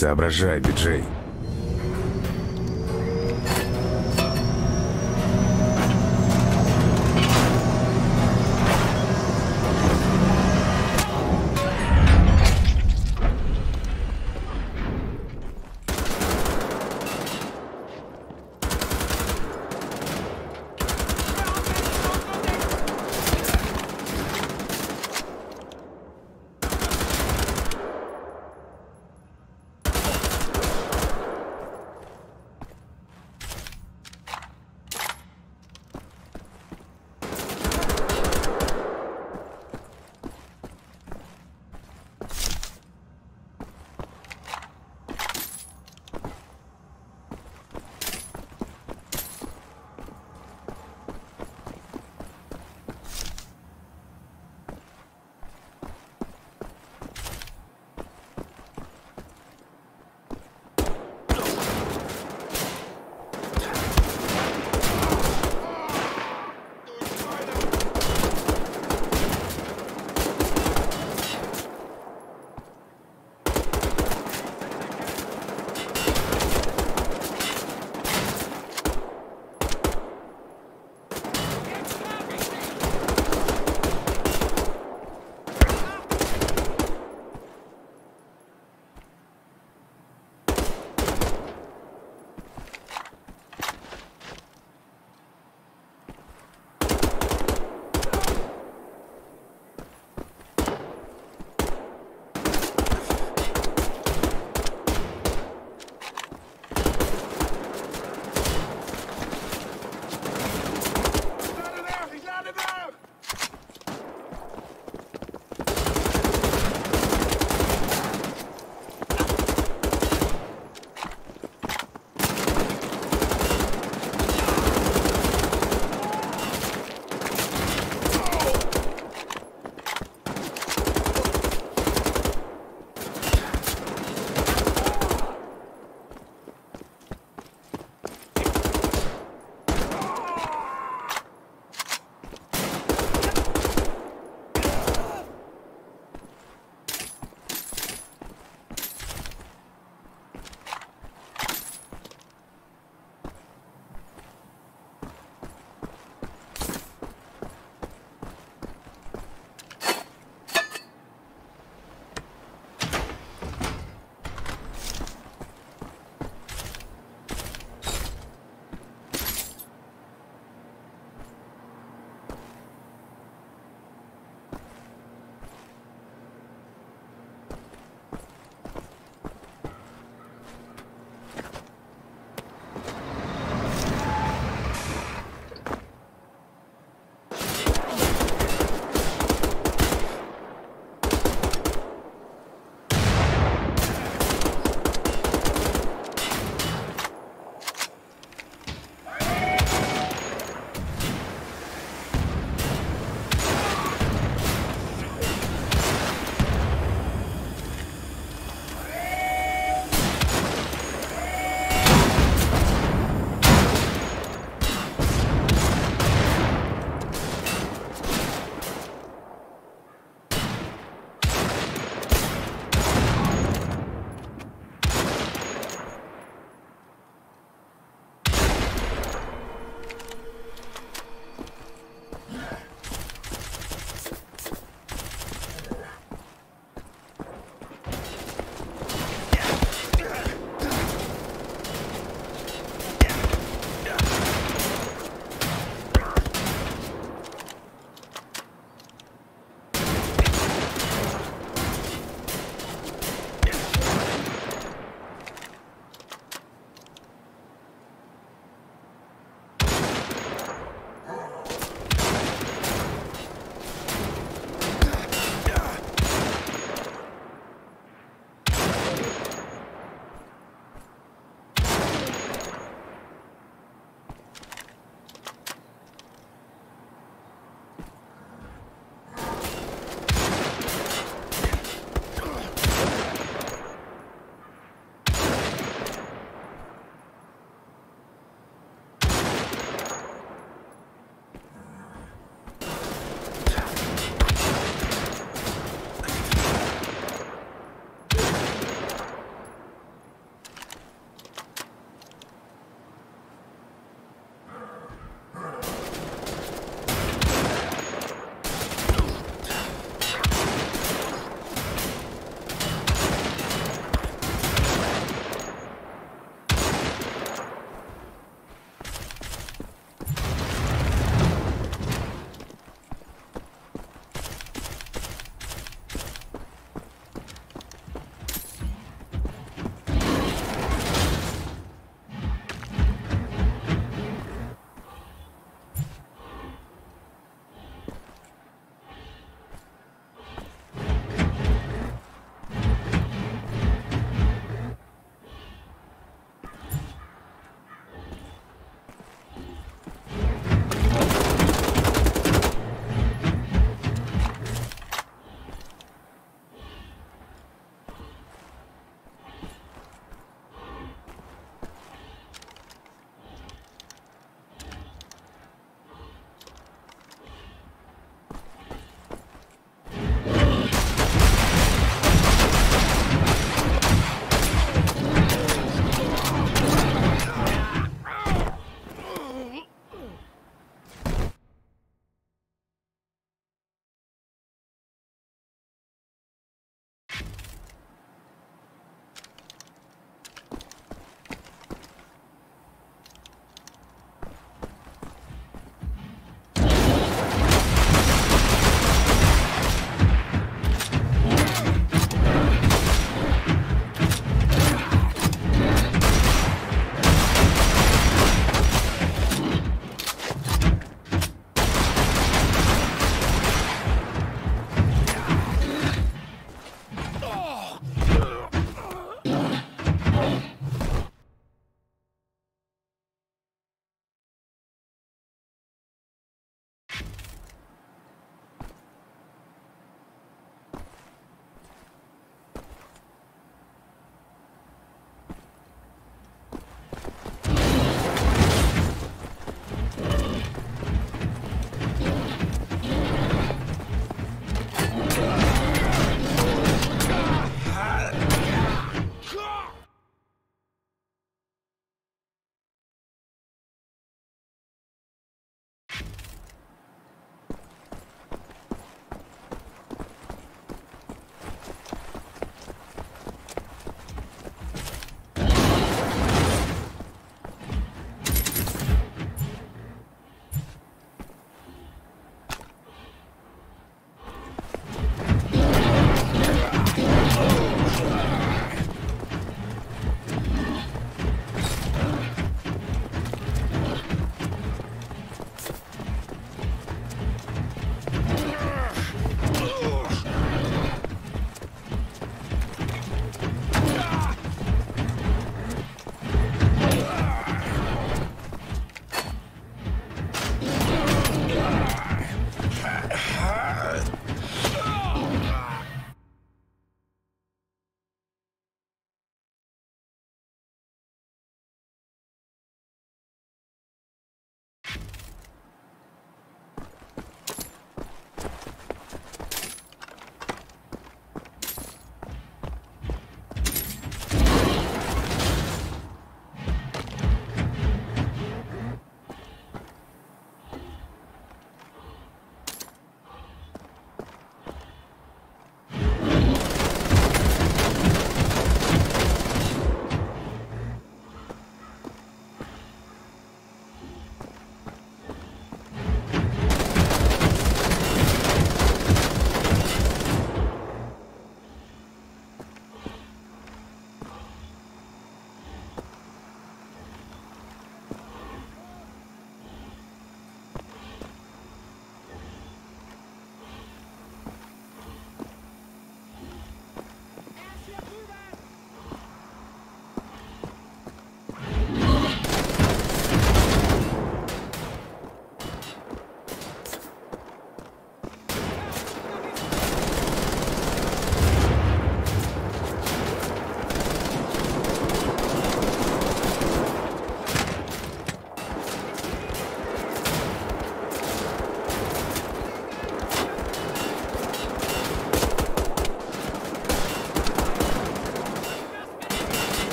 Соображай, Би-Джей.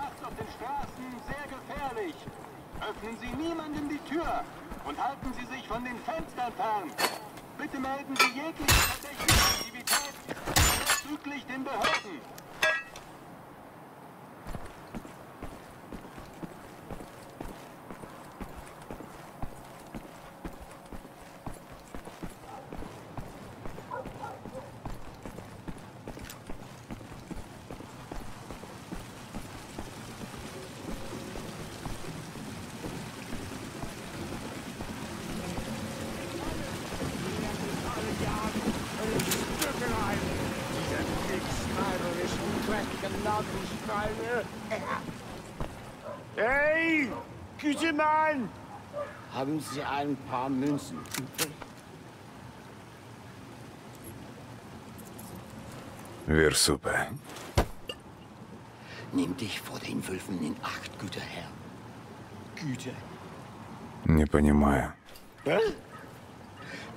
nachts auf den Straßen sehr gefährlich. Öffnen Sie niemandem die Tür und halten Sie sich von den Fenstern fern. Bitte melden Sie jegliche verdächtige Aktivität bezüglich den Behörden. Hey, Gütemann! Haben Sie ein paar Münzen? Wäre super. Nimm dich vor den Wölfen in Acht, Güter, Herr. Güter. Не понимаю.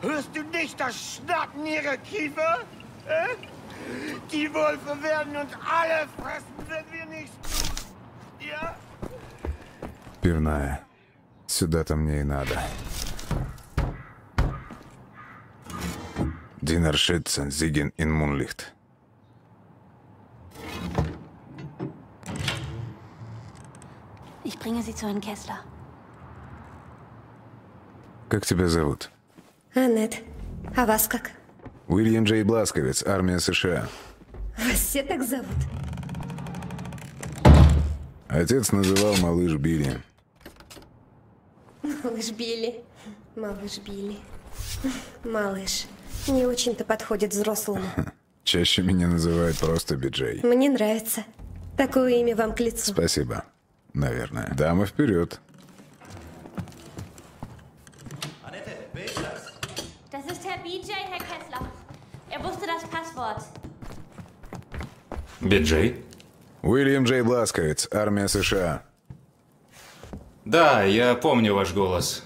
Hörst du nicht das Schnacken ihrer Kiefer? Die Wölfe werden uns alle fressen, wenn wir nichts tun. Ja? Пивная. Сюда-то мне и надо. Динер Шитцен, Зиген ин Мунлихт. Ich bringe Sie zu Herrn Kessler. Как тебя зовут? Аннет. А вас как? Уильям Джей Бласковиц, армия США. Вас все так зовут? Отец называл малыш Билли. Малыш Билли. Малыш Билли. Малыш. Не очень-то подходит взрослому. Чаще меня называют просто Би-Джей. Мне нравится. Такое имя вам к лицу. Спасибо. Наверное. Дама вперед. Das ist Herr Би-Джей, Herr Kessler. Er wusste das Passwort. Би-Джей? Уильям Джей Бласковиц, армия США. Да, я помню ваш голос.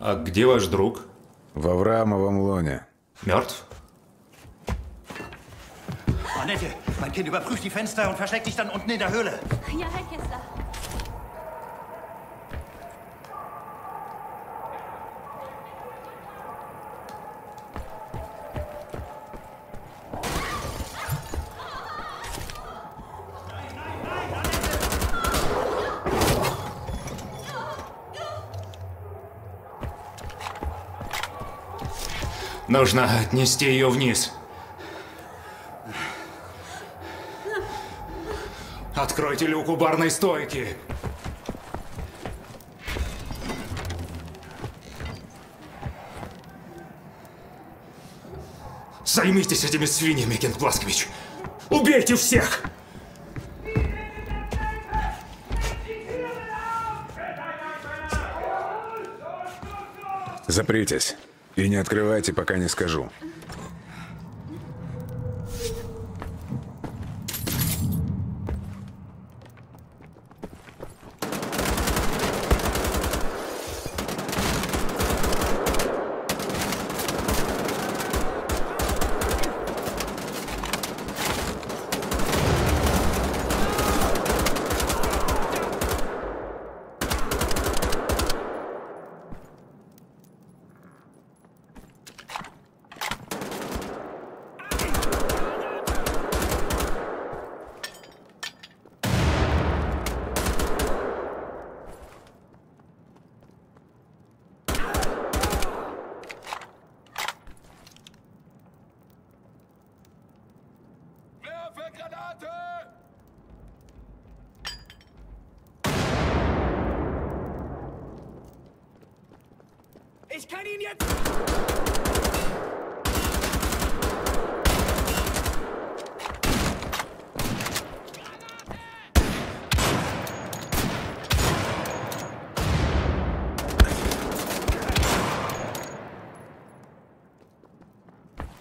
А где ваш друг? В Авраамовом лоне. Мертв? Annette, mein Kind, überprüf die Fenster und versteck dich dann unten in der Höhle. Ja, Herr Kessler. Нужно отнести ее вниз. Откройте люк у барной стойки. Займитесь этими свиньями, Агент Бласкович. Убейте всех! Запритесь. И не открывайте, пока не скажу.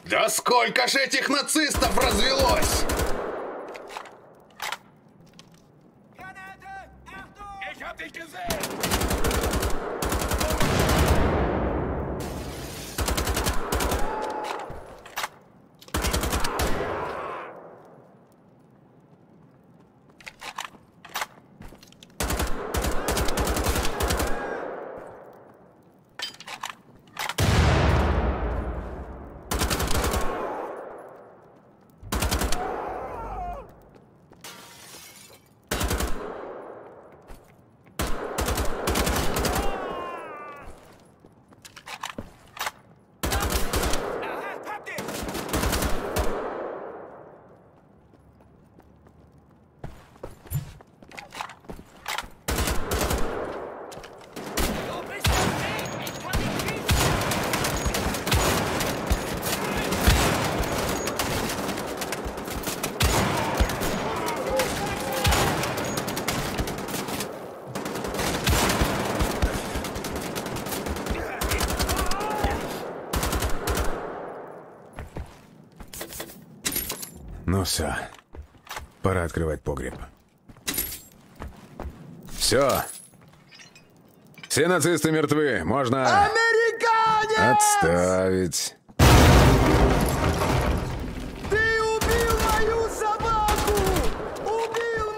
Да сколько же этих нацистов развелось! Вернулся. Пора открывать погреб. Все. Все нацисты мертвы. Можно... Американец! Отставить. Ты убил мою собаку! Убил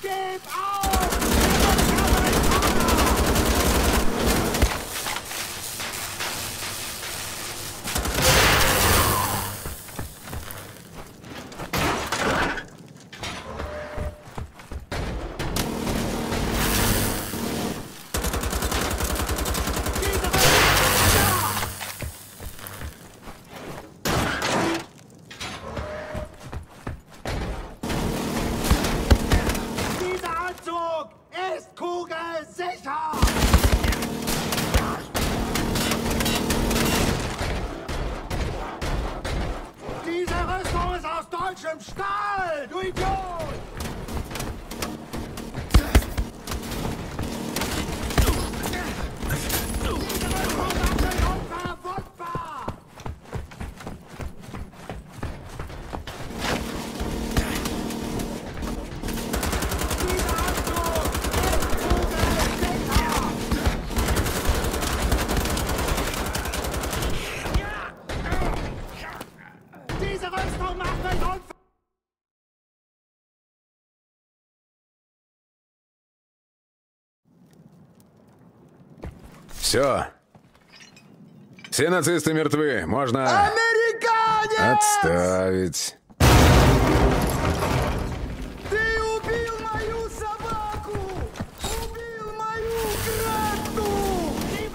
Gib auf! Kugel sicher! Diese Rüstung ist aus deutschem Stahl, du Idiot! Все. Все нацисты мертвы. Можно... Американец! Отставить. Ты убил мою собаку! Убил мою Грету! Ты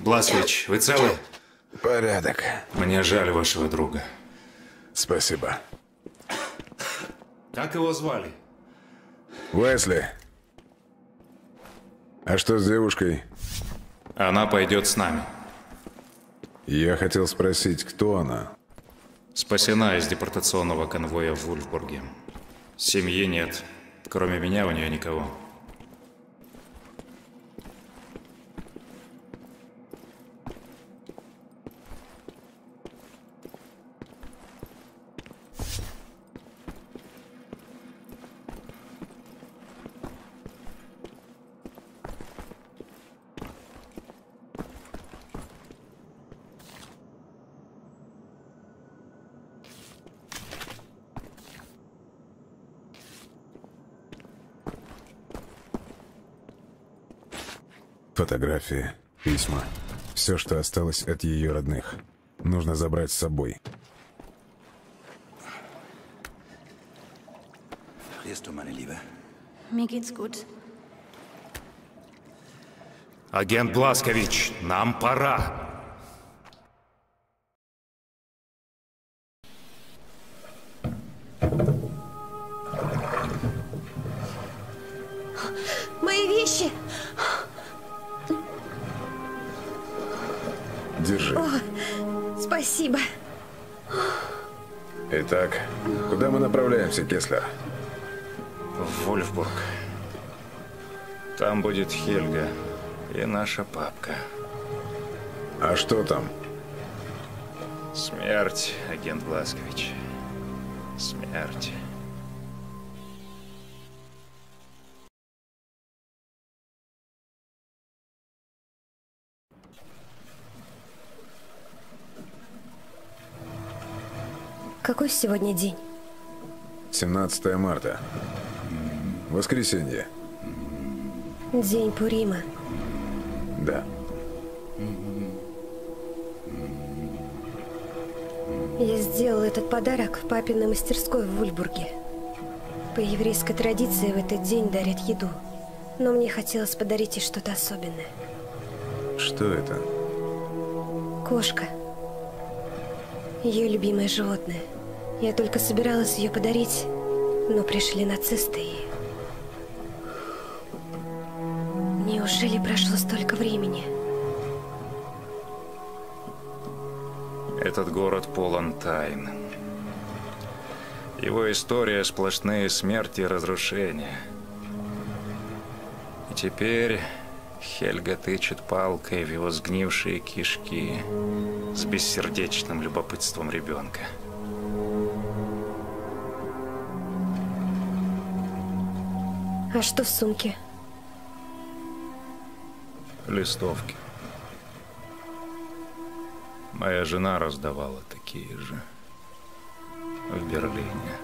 Бласковиц, вы целы? Порядок. Мне жаль вашего друга. Спасибо. Как его звали? Уэсли. А что с девушкой? Она пойдет с нами. Я хотел спросить, кто она? Спасена из депортационного конвоя в Ульфбурге. Семьи нет. Кроме меня у нее никого. Фотографии, письма. Все, что осталось от ее родных. Нужно забрать с собой. Мне geht's gut. Агент Бласковиц, нам пора. Мои вещи! Держи. О, спасибо. Итак, куда мы направляемся, Кесслер? В Вольфбург. Там будет Хельга и наша папка. А что там? Смерть, агент Бласковиц. Смерть. Какой сегодня день? 17 марта. Воскресенье. День Пурима. Да. Я сделала этот подарок в папиной мастерской в Ульбурге. По еврейской традиции в этот день дарят еду. Но мне хотелось подарить ей что-то особенное. Что это? Кошка. Ее любимое животное. Я только собиралась ее подарить, но пришли нацисты и... Неужели прошло столько времени? Этот город полон тайн. Его история — сплошные смерти и разрушения. И теперь Хельга тычет палкой в его сгнившие кишки с бессердечным любопытством ребенка. А что в сумке? Листовки. Моя жена раздавала такие же в Берлине.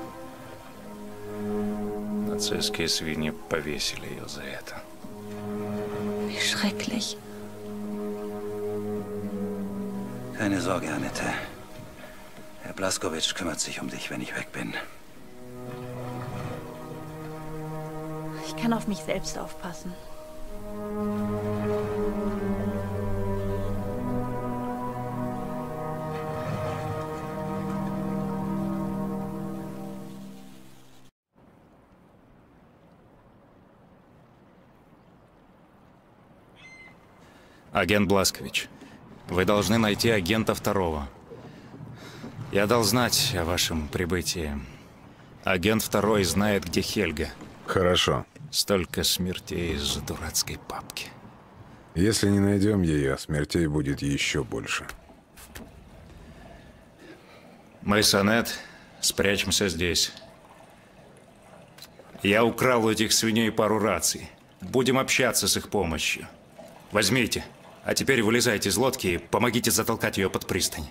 Нацистские свиньи повесили ее за это. Schrecklich. Keine Sorge, Annette. Herr Blaskowicz kümmert sich um dich, wenn ich weg bin. Ich kann auf mich selbst aufpassen. Агент Бласкович, вы должны найти агента второго. Я дал знать о вашем прибытии. Агент второй знает, где Хельга. Хорошо. Столько смертей из-за дурацкой папки. Если не найдем ее, смертей будет еще больше. Мы с Аннет спрячемся здесь. Я украл у этих свиней пару раций. Будем общаться с их помощью. Возьмите. А теперь вылезайте из лодки и помогите затолкать ее под пристань.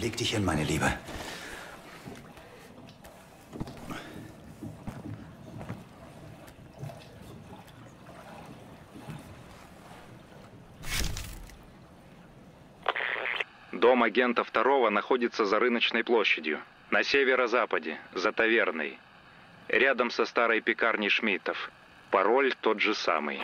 Leg dich hin, meine Liebe. Дом агента второго находится за рыночной площадью, на северо-западе, за таверной. Рядом со старой пекарней Шмидтов. Пароль тот же самый.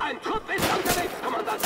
Ein Trupp ist unterwegs, Kommandant!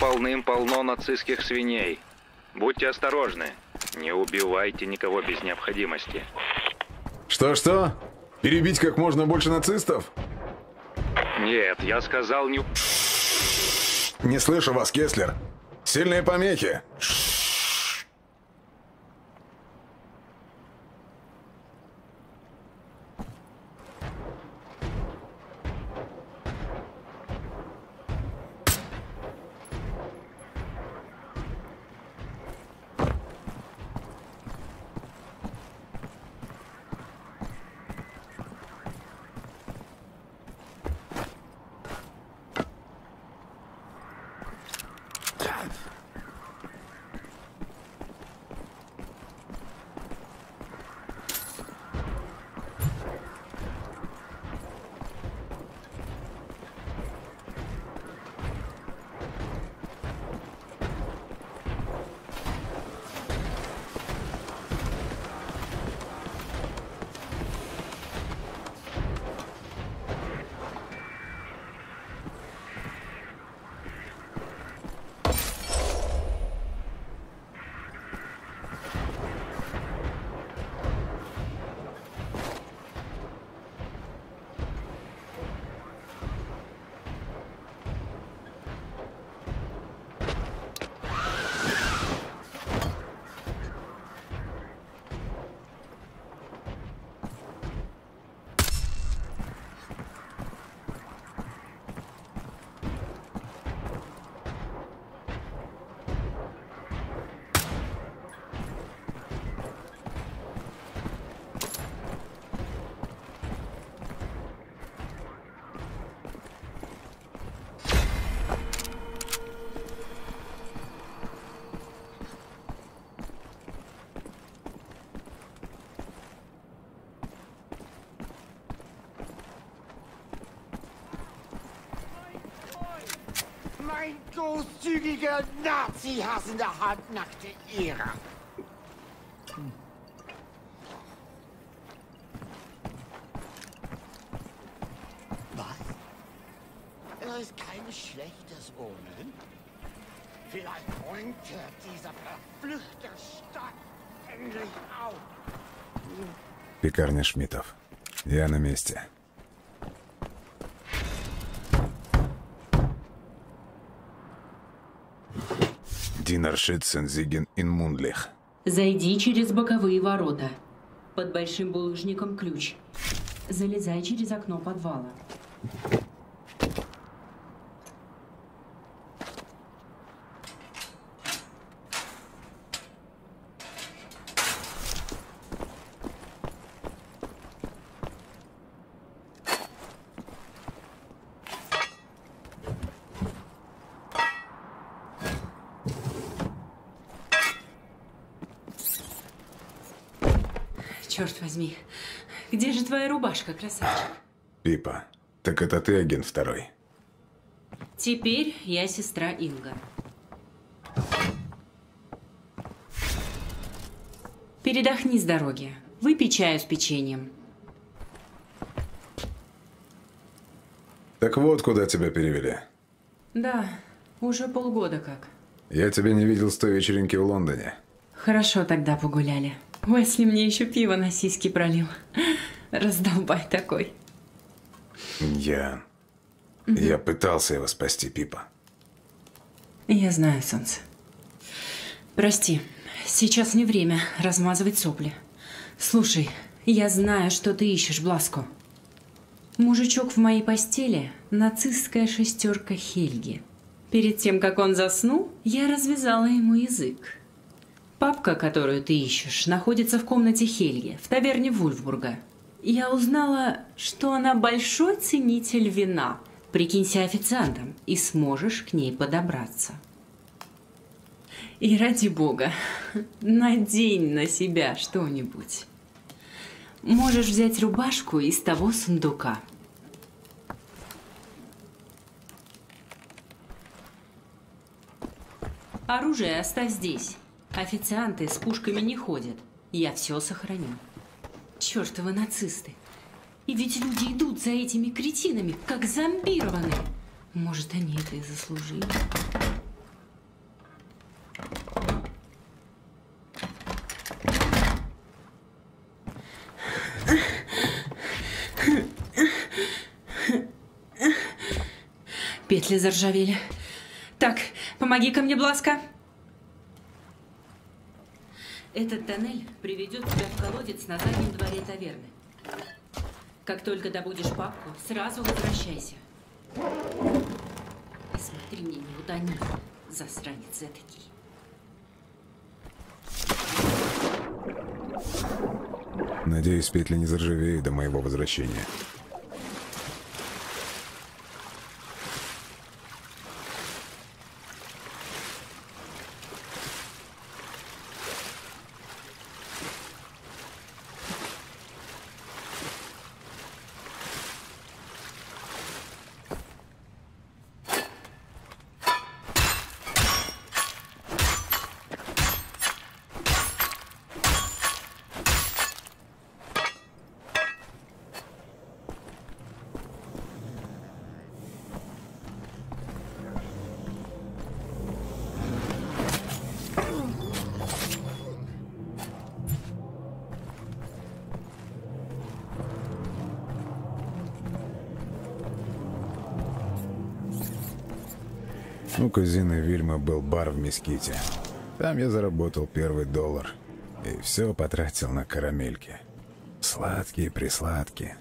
полным-полно нацистских свиней. Будьте осторожны. Не убивайте никого без необходимости. Что-что? Перебить как можно больше нацистов? Нет, я сказал не... Не слышу вас, Кесслер. Сильные помехи. Ein großzügiger Nazi-hassender, hartnackte Ehre. Was? Es ist kein schlechtes Omen. Vielleicht räumt dieser verfluchte Stadt endlich auf. Пекарня Шмидтов. Я на месте. Зайди через боковые ворота. Под большим булыжником ключ. Залезай через окно подвала. Черт возьми, где же твоя рубашка, красавчик? Пипа, так это ты агент второй. Теперь я сестра Илга. Передохни с дороги, выпей чаю с печеньем. Так вот, куда тебя перевели? Да, уже полгода как. Я тебя не видел с той вечеринки в Лондоне. Хорошо тогда погуляли. Уэсли мне еще пиво на сиськи пролил. Раздолбай такой. Я пытался его спасти, Пипа. Я знаю, солнце. Прости, сейчас не время размазывать сопли. Слушай, я знаю, что ты ищешь, Бласко. Мужичок в моей постели – нацистская шестерка Хельги. Перед тем, как он заснул, я развязала ему язык. Папка, которую ты ищешь, находится в комнате Хельги, в таверне Вульфбурга. Я узнала, что она большой ценитель вина. Прикинься официантом и сможешь к ней подобраться. И ради бога, надень на себя что-нибудь. Можешь взять рубашку из того сундука. Оружие оставь здесь. Официанты с пушками не ходят. Я все сохраню. Чертовы нацисты. И ведь люди идут за этими кретинами, как зомбированные. Может, они это и заслужили. Петли заржавели. Так, помоги-ка мне, Бласка. Этот тоннель приведет тебя в колодец на заднем дворе таверны. Как только добудешь папку, сразу возвращайся. И смотри мне, не утони, засранец этакий. Надеюсь, петли не заржавеют до моего возвращения. У кузины Вильмы был бар в Меските. Там я заработал первый $1 и все потратил на карамельки. Сладкие-присладкие.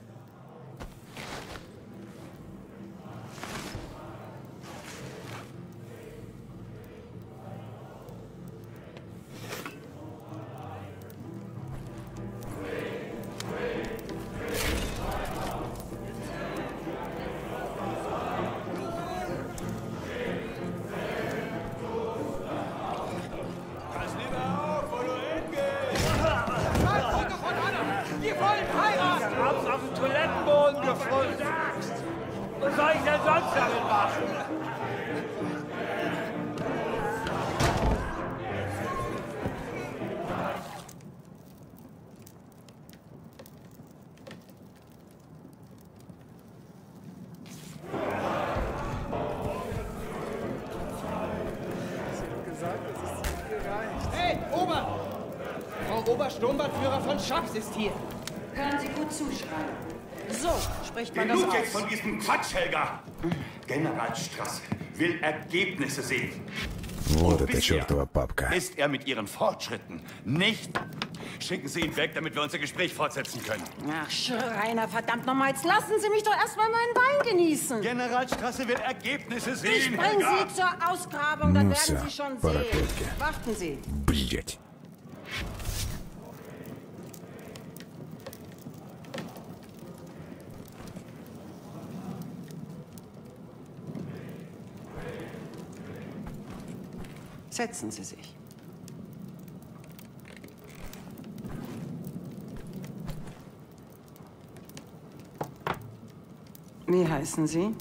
Sturmbanführer Franz Schaps ist hier. Hören Sie gut zu, Schreiner. So spricht man das aus. Genug jetzt von diesem Quatsch, Helga. Generalstrasse will Ergebnisse sehen. Und bisher ist mit Ihren Fortschritten nicht. Schicken Sie ihn weg, damit wir unser Gespräch fortsetzen können. Ach, Schreiner, verdammt nochmal, jetzt lassen Sie mich doch erstmal meinen Wein genießen. Generalstrasse will Ergebnisse sehen. Ich bringe Sie zur Ausgrabung, dann werden Sie schon sehen. Warten Sie. Блять. Setzen Sie sich. Wie heißen Sie?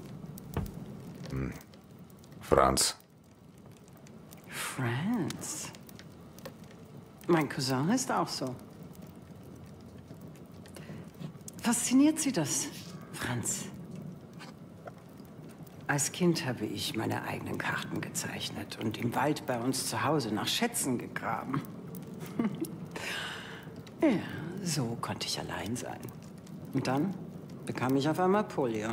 Franz. Franz? Mein Cousin ist auch so. Fasziniert Sie das, Franz? Als Kind habe ich meine eigenen Karten gezeichnet und im Wald bei uns zu Hause nach Schätzen gegraben. Ja, so konnte ich allein sein. Und dann bekam ich auf einmal Polio.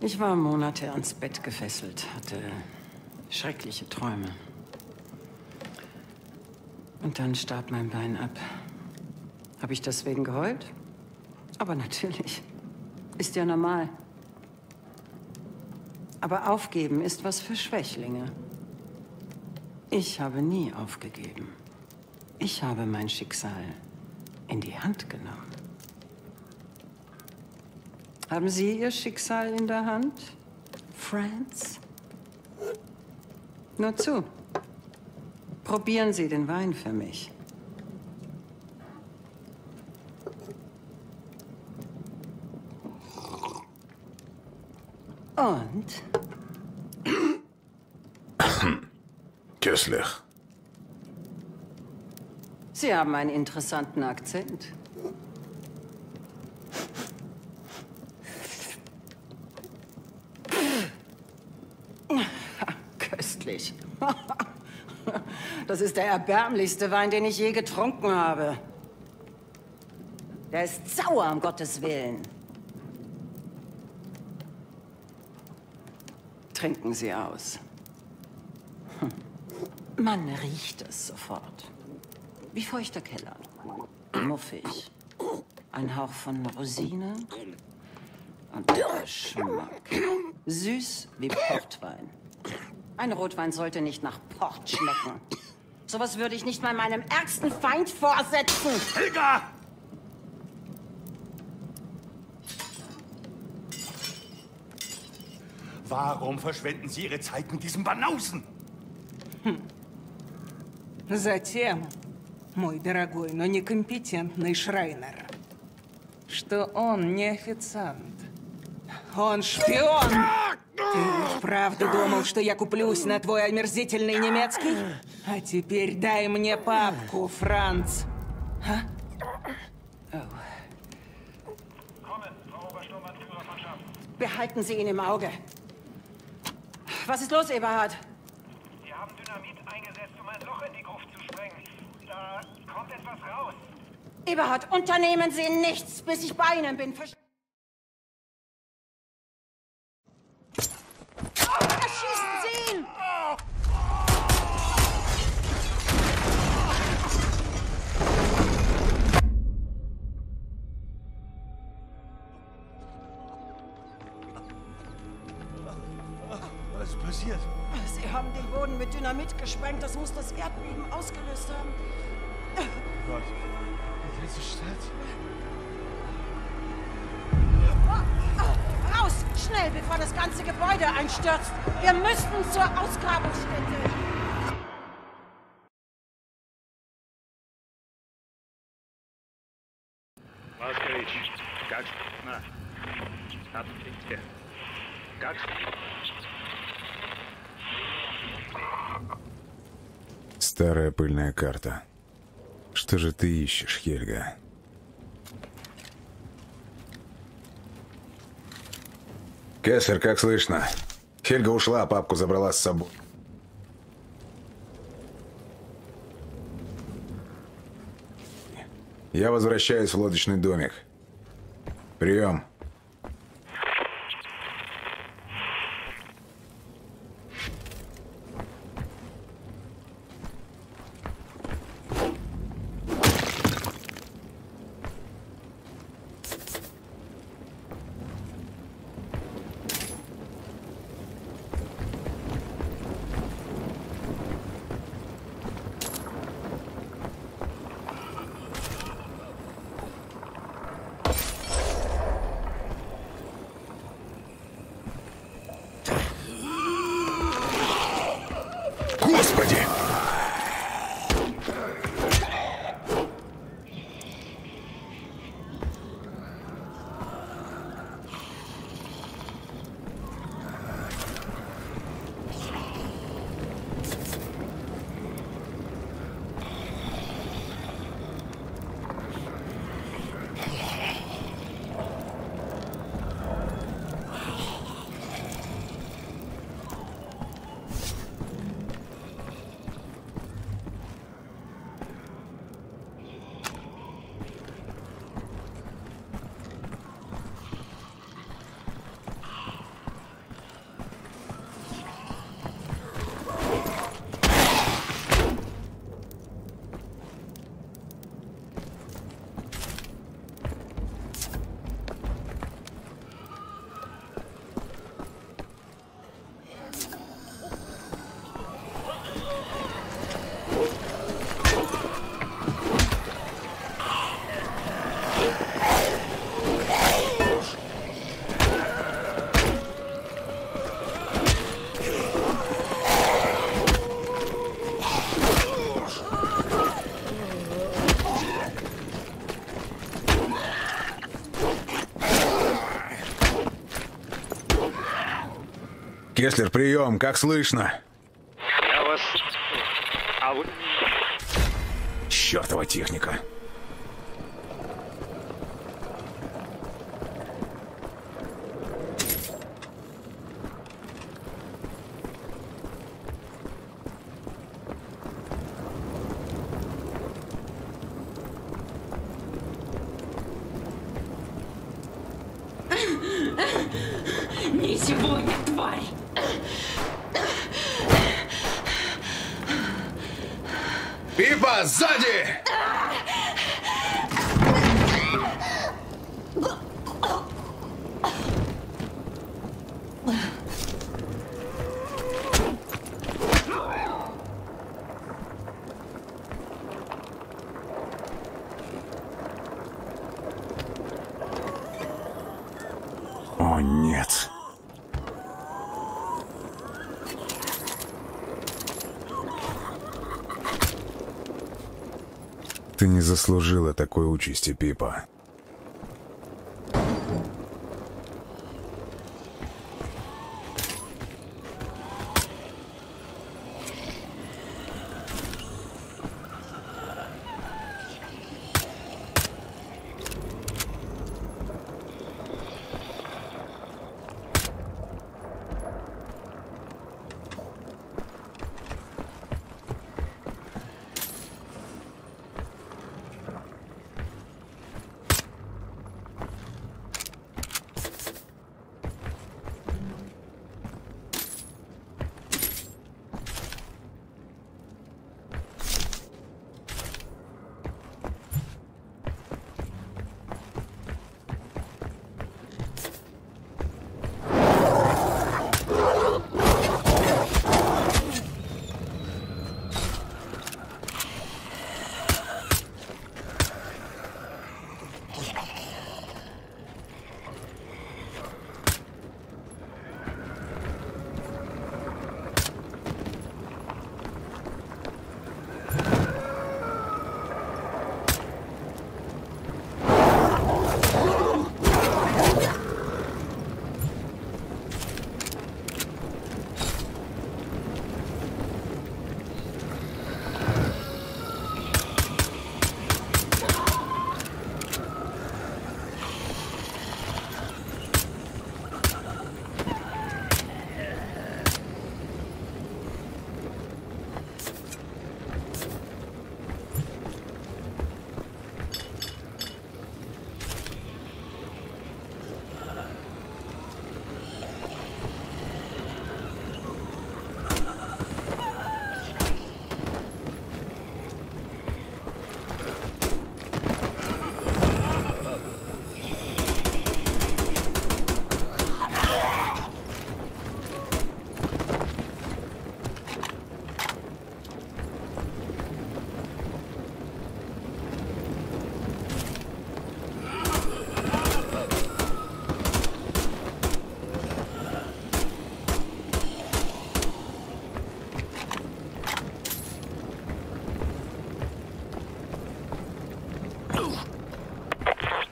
Ich war Monate ans Bett gefesselt, hatte schreckliche Träume. Und dann starb mein Bein ab. Habe ich deswegen geheult? Aber natürlich. Ist ja normal. Aber aufgeben ist was für Schwächlinge. Ich habe nie aufgegeben. Ich habe mein Schicksal in die Hand genommen. Haben Sie Ihr Schicksal in der Hand, Franz? Nur zu. Probieren Sie den Wein für mich. Und? Kessler. Sie haben einen interessanten Akzent. Köstlich. Das ist der erbärmlichste Wein, den ich je getrunken habe. Der ist sauer, um Gottes Willen. trinken Sie aus. Man riecht es sofort. Wie feuchter Keller. Muffig. Ein Hauch von Rosine und Geschmack. Süß wie Portwein. Ein Rotwein sollte nicht nach Port schmecken. Sowas würde ich nicht mal meinem ärgsten Feind vorsetzen. Helga! Warum verschwenden Sie Ihre Zeit mit diesem Banausen? Затем, мой дорогой, но некомпетентный Шрайнер, что он не официант. Он шпион! Ты вправду думал, что я куплюсь на твой омерзительный немецкий? А теперь дай мне папку, Франц. А? Behalten Sie ihn im Auge. Was ist los, Eberhard? Wir haben Dynamit eingesetzt, um ein Loch in die Gruft zu sprengen. Da kommt etwas raus. Eberhard, unternehmen Sie nichts, bis ich bei Ihnen bin. Erschießen Sie ihn! Passiert. Sie haben den Boden mit Dynamit gesprengt. Das muss das Erdbeben ausgelöst haben. Oh Gott, diese Stadt. Raus! Schnell, bevor das ganze Gebäude einstürzt. Wir müssen zur Ausgrabungsstätte. Blaskowicz, Gaggenore. Старая пыльная карта. Что же ты ищешь, Хельга? Кеслер, как слышно? Хельга ушла, а папку забрала с собой. Я возвращаюсь в лодочный домик. Прием. Кеслер, прием, как слышно? Я вас... А вы... Чертова техника. Не сегодня, тварь! Пипа, сзади! О, нет. Ты не заслужила такой участи, Пипа.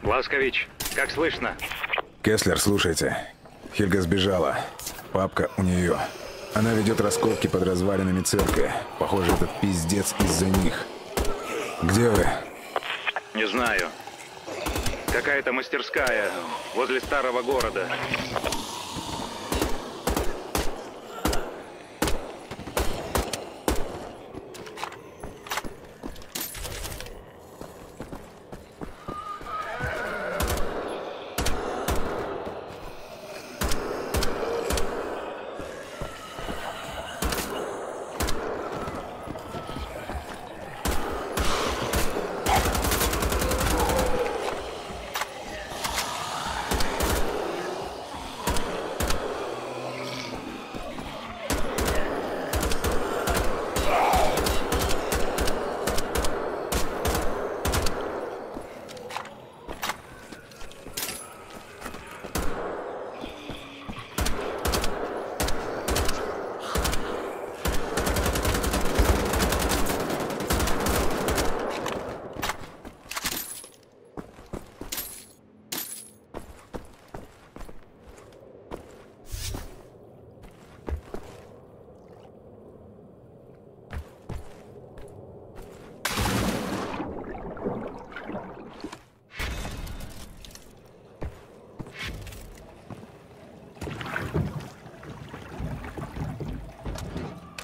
Бласкович, как слышно? Кесслер, слушайте. Хельга сбежала. Папка у нее. Она ведет раскопки под развалинами церкви. Похоже, этот пиздец из-за них. Где вы? Не знаю. Какая-то мастерская возле старого города.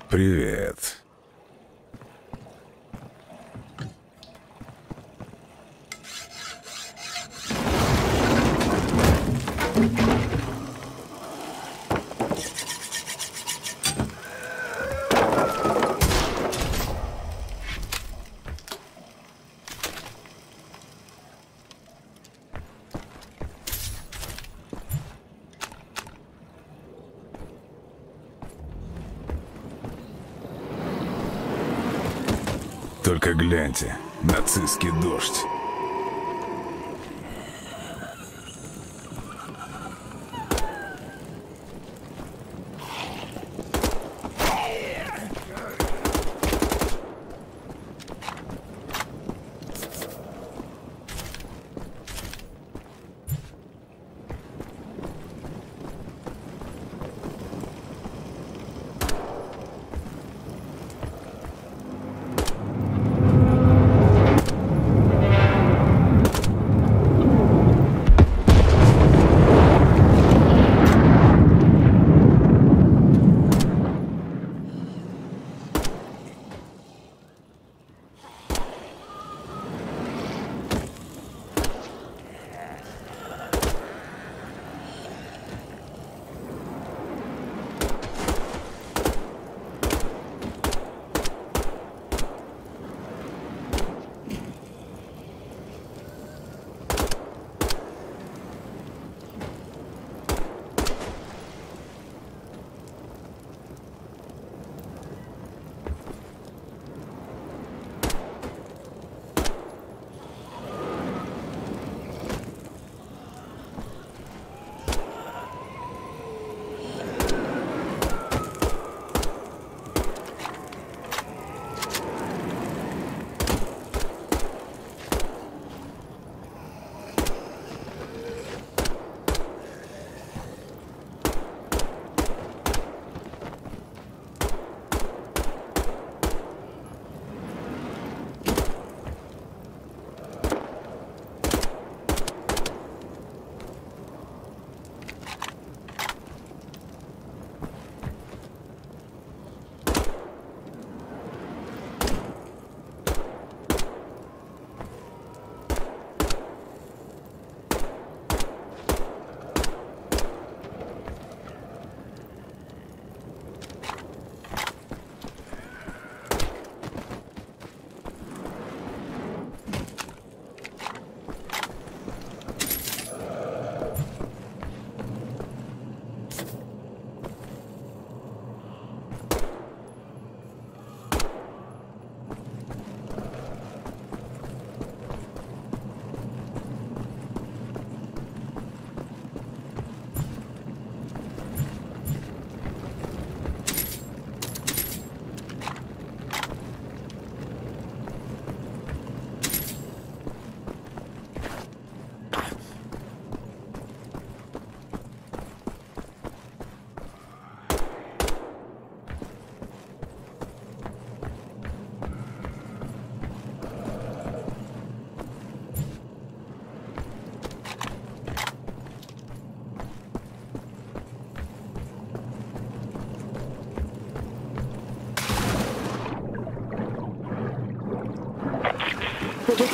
Привет. Только гляньте, нацистский дождь.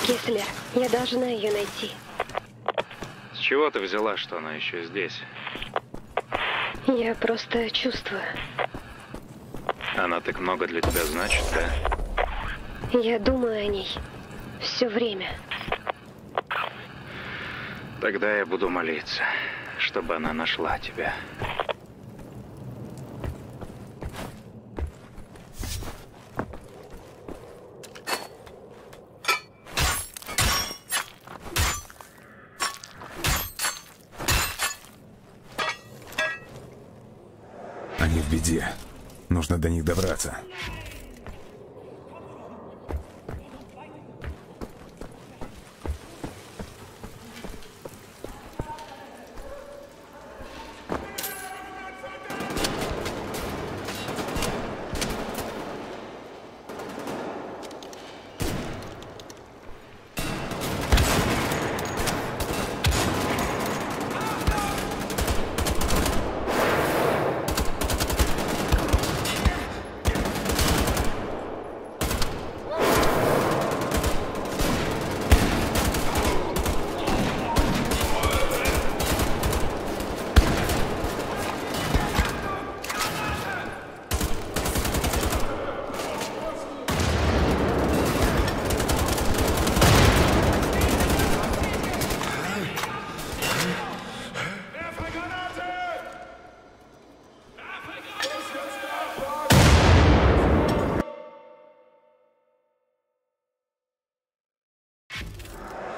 Кеслер, я должна ее найти. С чего ты взяла, что она еще здесь? Я просто чувствую. Она так много для тебя значит, да? Я думаю о ней все время. Тогда я буду молиться, чтобы она нашла тебя. Нужно до них добраться.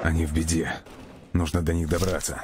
Они в беде. Нужно до них добраться.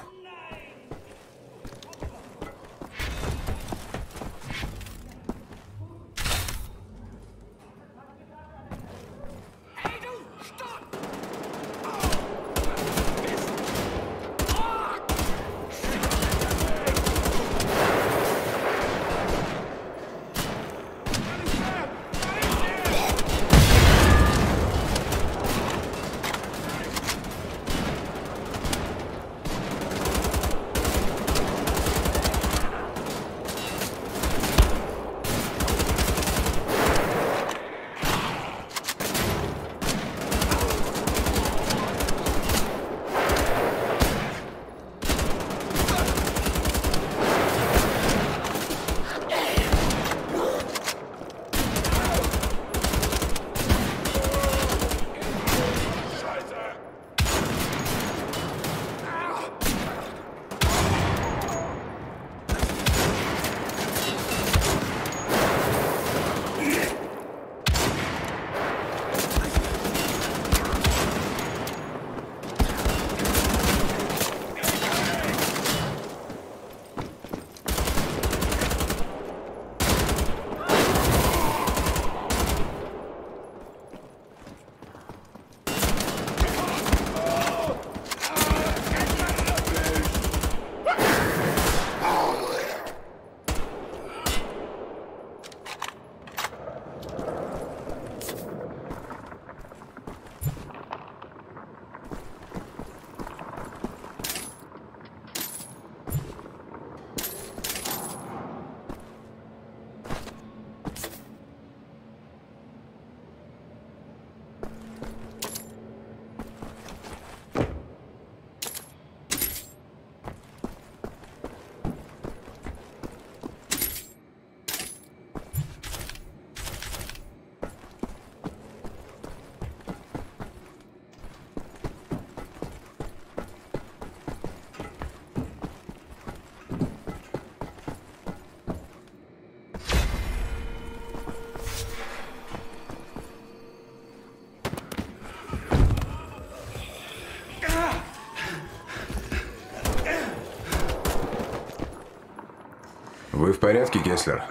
Вы в порядке, Кесслер?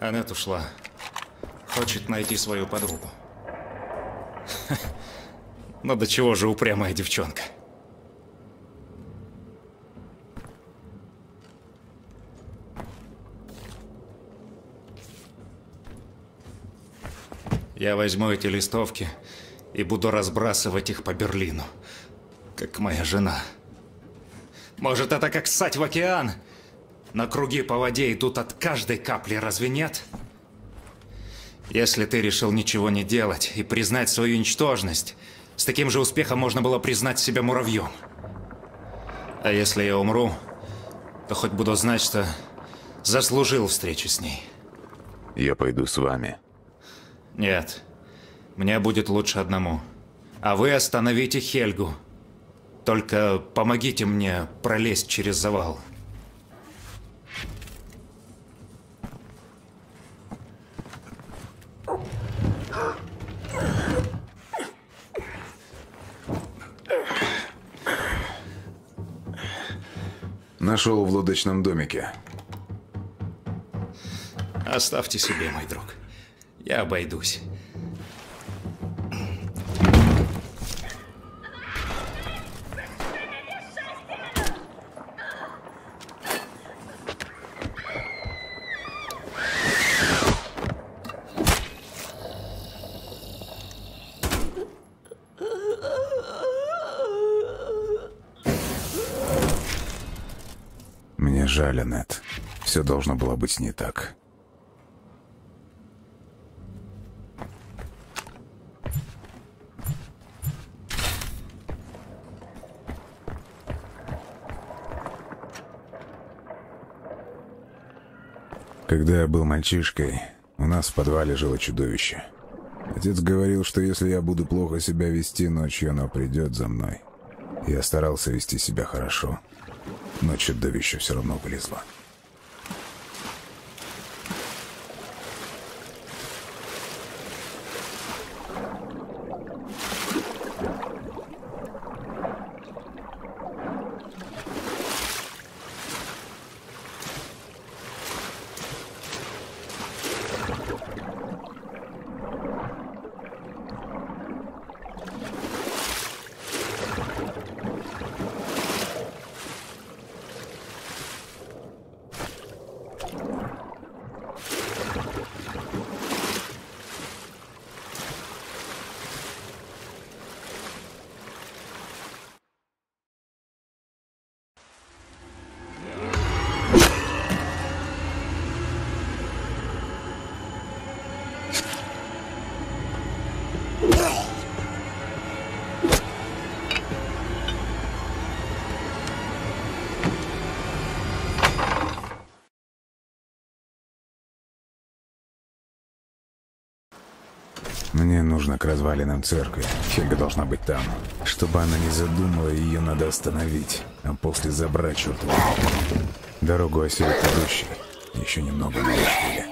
Аннет ушла. Хочет найти свою подругу. Но до чего же упрямая девчонка? Я возьму эти листовки и буду разбрасывать их по Берлину. Как моя жена. Может, это как ссать в океан? На круги по воде идут от каждой капли, разве нет? Если ты решил ничего не делать и признать свою ничтожность, с таким же успехом можно было признать себя муравьем. А если я умру, то хоть буду знать, что заслужил встречу с ней. Я пойду с вами. Нет, мне будет лучше одному. А вы остановите Хельгу. Только помогите мне пролезть через завал. Нашел в лодочном домике. Оставьте себе, мой друг. Я обойдусь. Жаль, Аннет. Все должно было быть не так. Когда я был мальчишкой, у нас в подвале жило чудовище. Отец говорил, что если я буду плохо себя вести ночью, оно придет за мной. Я старался вести себя хорошо. Но чудовище все равно вылезло. Мне нужно к развалинам церкви. Хельга должна быть там. Чтобы она не задумала, ее надо остановить, а после забрать чертову. Дорогу осилит идущий. Еще немного не дошли.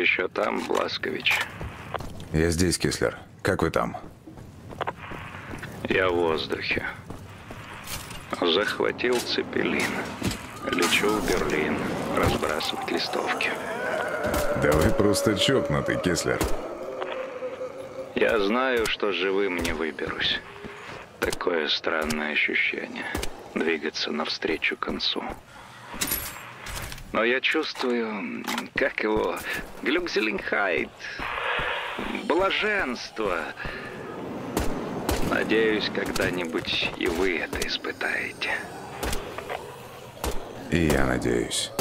Еще там, Бласкович? Я здесь, Кеслер. Как вы там? Я в воздухе. Захватил Цепелин. Лечу в Берлин разбрасывать листовки. Давай просто чокнутый, Кеслер. Я знаю, что живым не выберусь. Такое странное ощущение. Двигаться навстречу концу. Но я чувствую, как его, Глюкзелинхайт, блаженство. Надеюсь, когда-нибудь и вы это испытаете. И я надеюсь.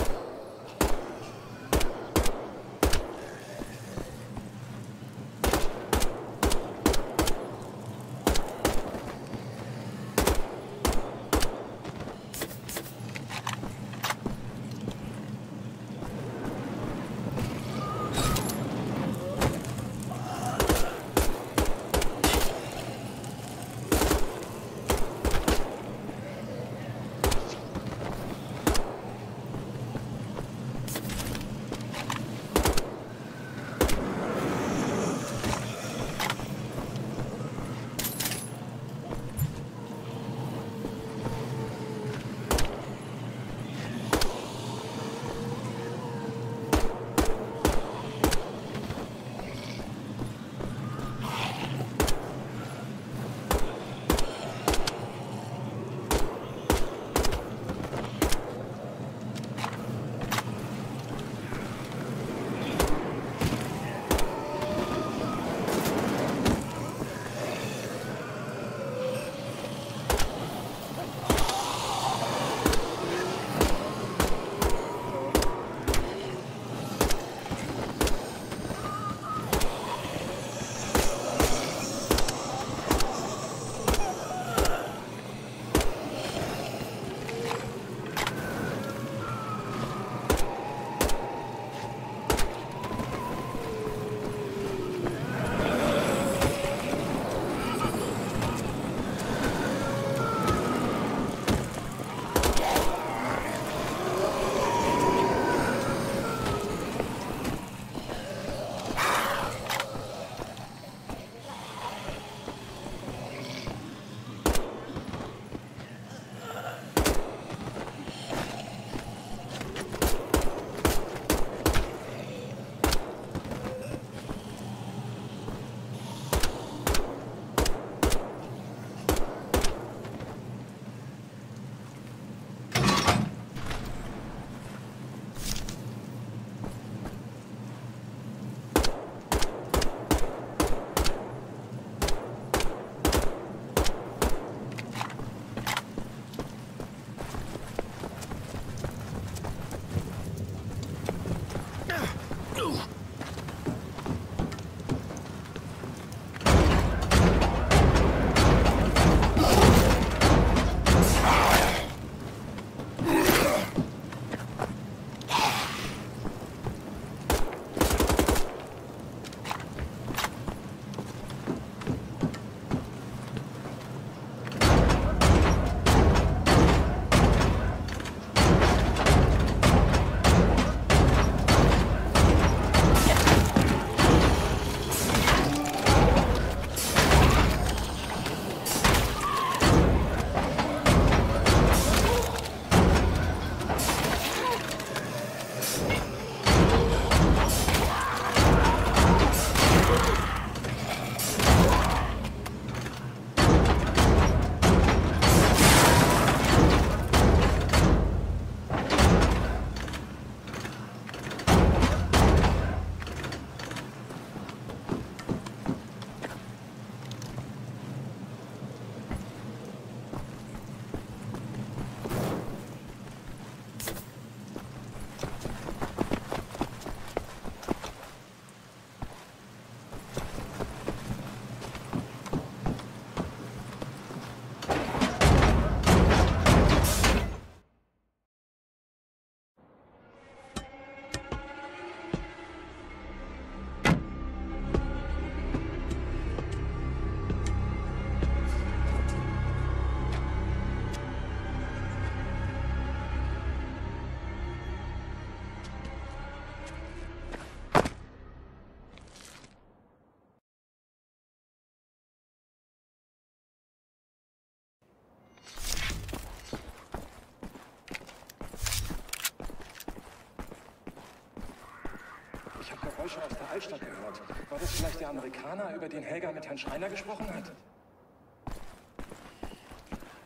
Geräusche aus der Altstadt gehört. War das vielleicht der Amerikaner, über den Helga mit Herrn Schreiner gesprochen hat?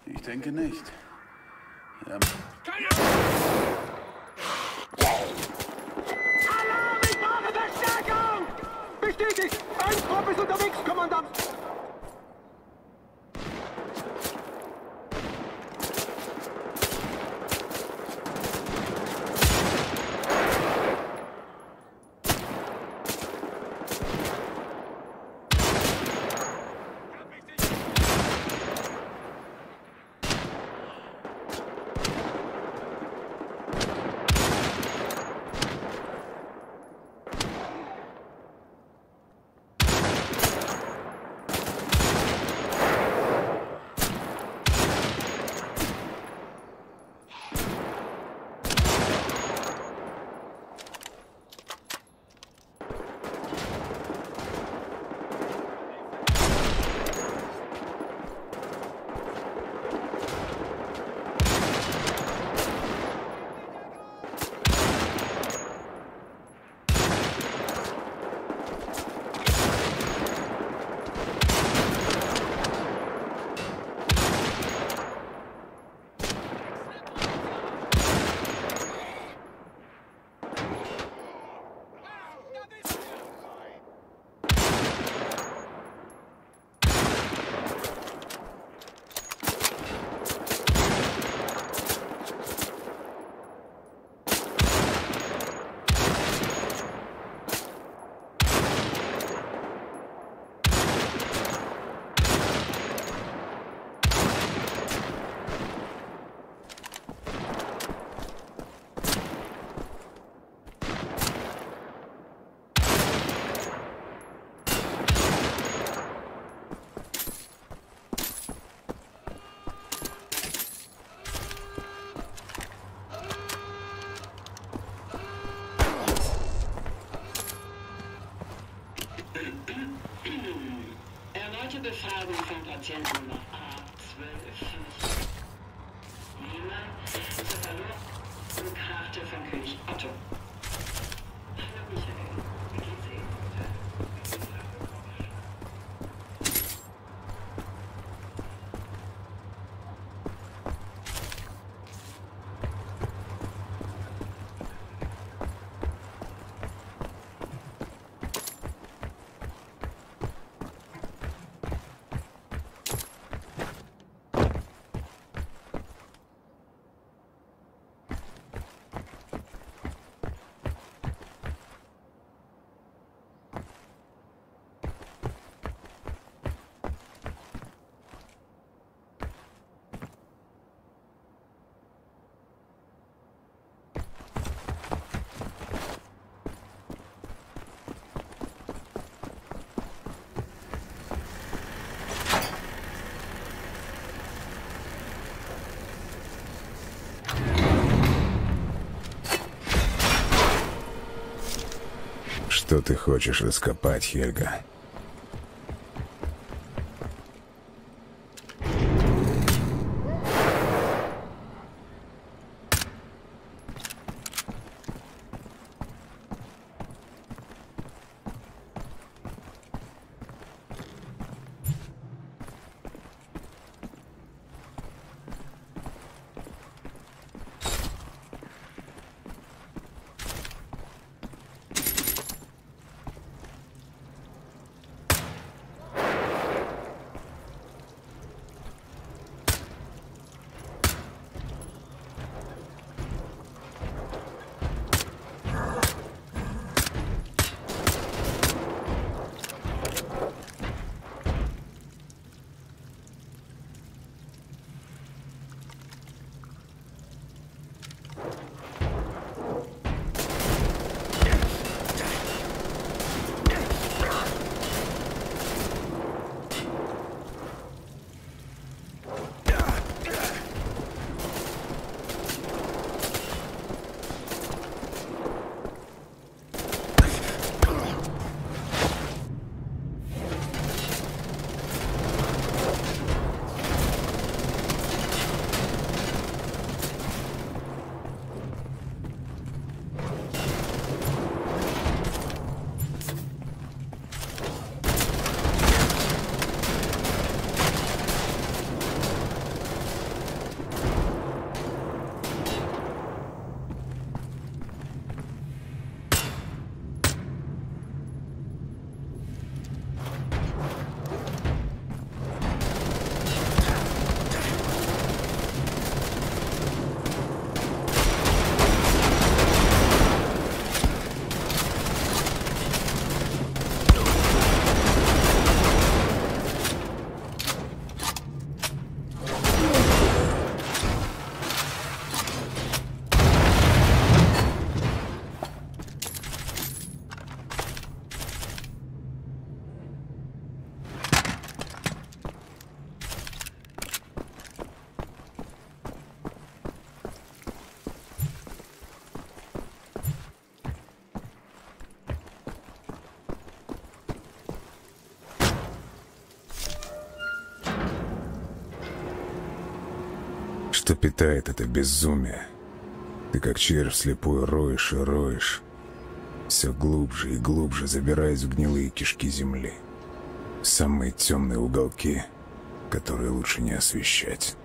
Ich denke nicht. Ja. Alarm! Ich brauche Verstärkung! Bestätigt! Ein Trupp ist unterwegs, Kommandant! Befragung von Patienten nach A12.5. Niemand zur Verlust und Karte von König Otto. Hallo Michael, wie geht's Что ты хочешь раскопать, Хельга? что питает это безумие. Ты как червь слепой роешь и роешь, все глубже и глубже забираясь в гнилые кишки земли, в самые темные уголки, которые лучше не освещать.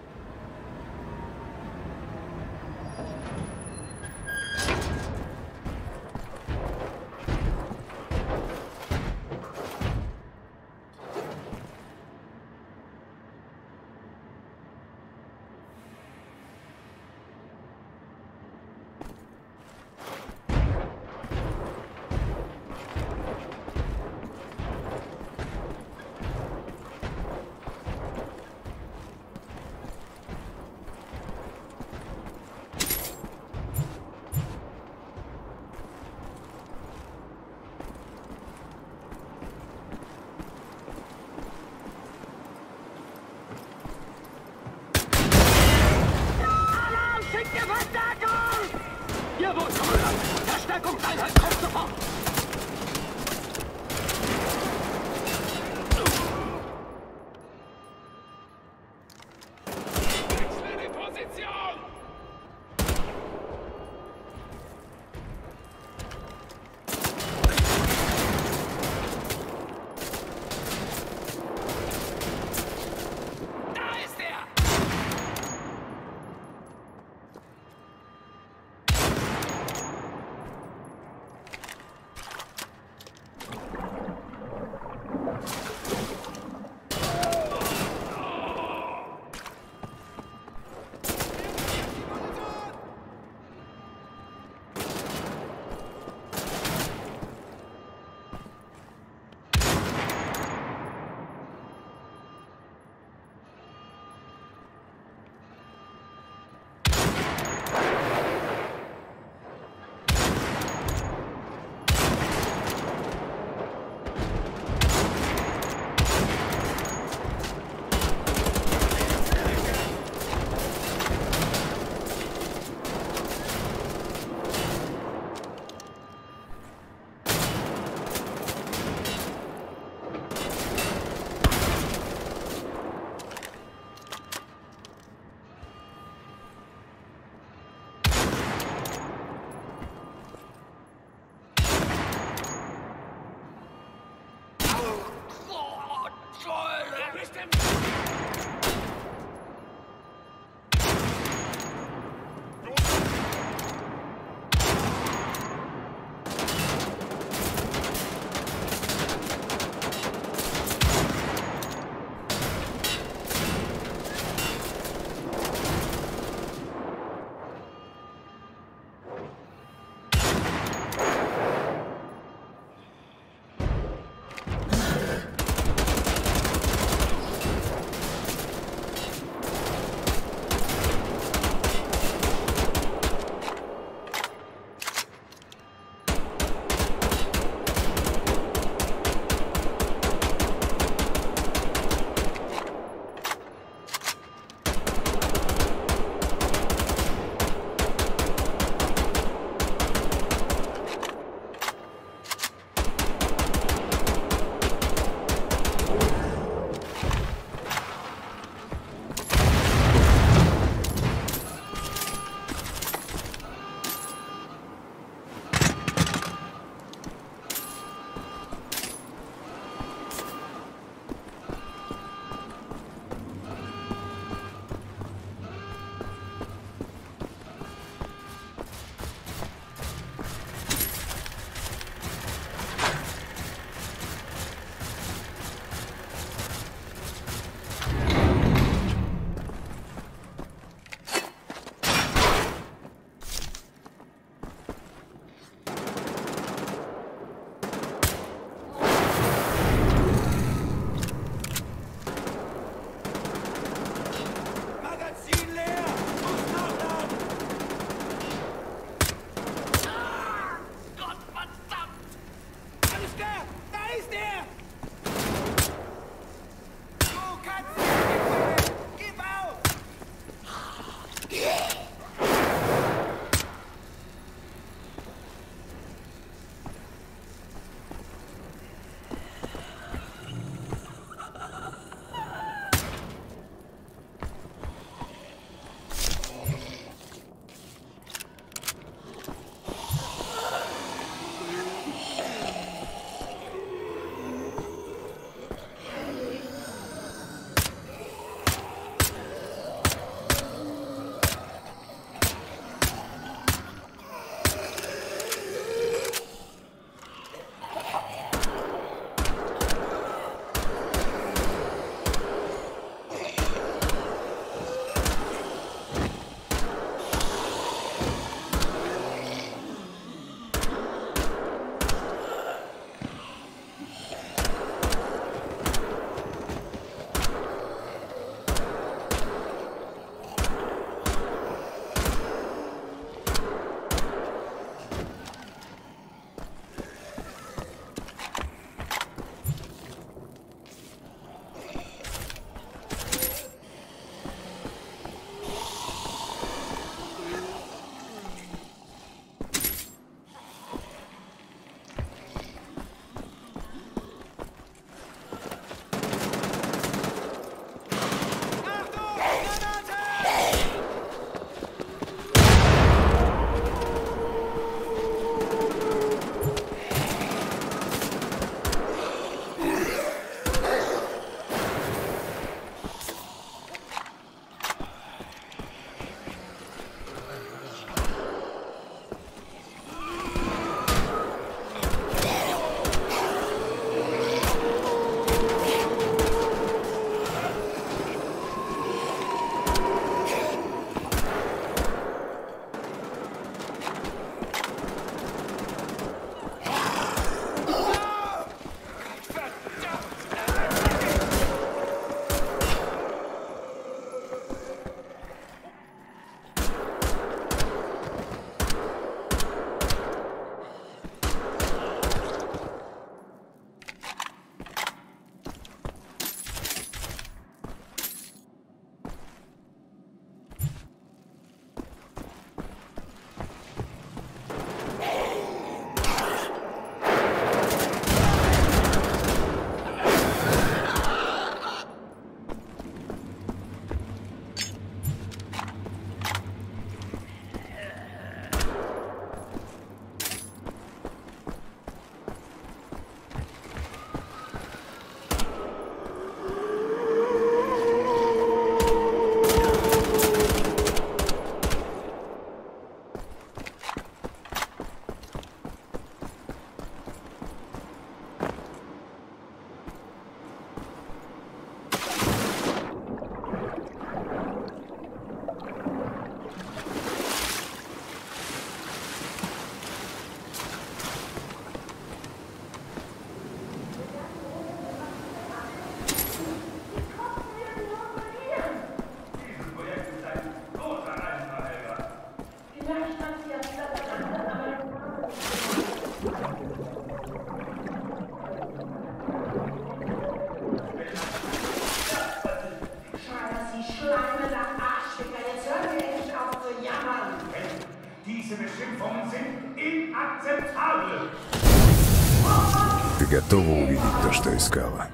Ты готова увидеть то, что искала?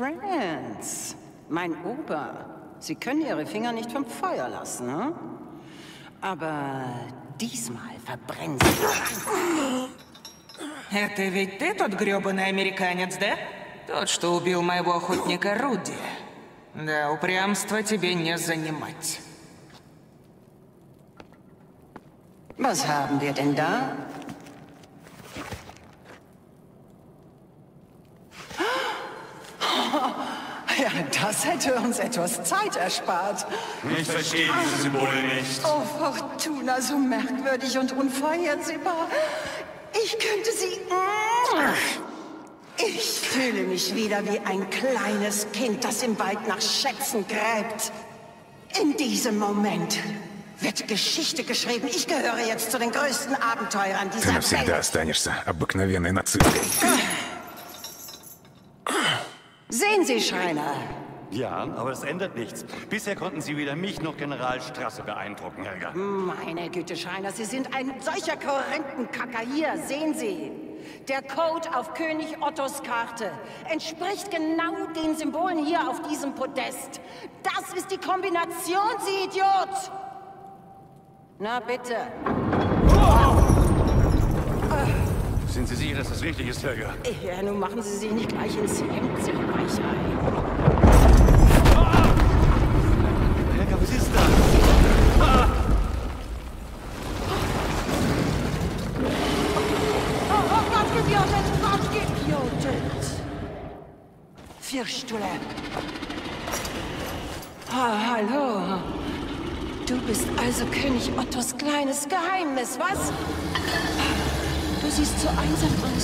Franz, mein Opa, Sie können Ihre Finger nicht vom Feuer lassen, hm? Aber diesmal verbrennen Sie. Это ведь ты тот грёбаный американец, да? Тот, что убил моего охотника Руди. Да, упрямство тебе не занимать. Was haben wir denn da? Das hätte uns etwas Zeit erspart. Ich verstehe dieses Symbol nicht. Oh, Fortuna, so merkwürdig und unvorhersehbar. Ich könnte sie... Ich fühle mich wieder wie ein kleines Kind, das im Wald nach Schätzen gräbt. In diesem Moment wird Geschichte geschrieben. Ich gehöre jetzt zu den größten Abenteurern dieser Welt. Du навсегда останешься обыкновенной нацисткой. Sehen Sie, Schreiner. Ja, aber es ändert nichts. Bisher konnten Sie weder mich noch Generalstrasse beeindrucken, Helga. Meine Güte, Schreiner, Sie sind ein solcher Korinthenkacker. Hier, sehen Sie. Der Code auf König Ottos Karte entspricht genau den Symbolen hier auf diesem Podest. Das ist die Kombination, Sie Idiot! Na bitte. Sind Sie sicher, dass das richtig ist, Helga? Ja, nun machen Sie sich nicht gleich ins Hemd, Sie Weichei. Ah! Helga, was ist das? Ah! Oh, oh Gott, gebiotet! Vierstühle. Ah, hallo. Du bist also König Ottos kleines Geheimnis, was? Du siehst so einsam aus.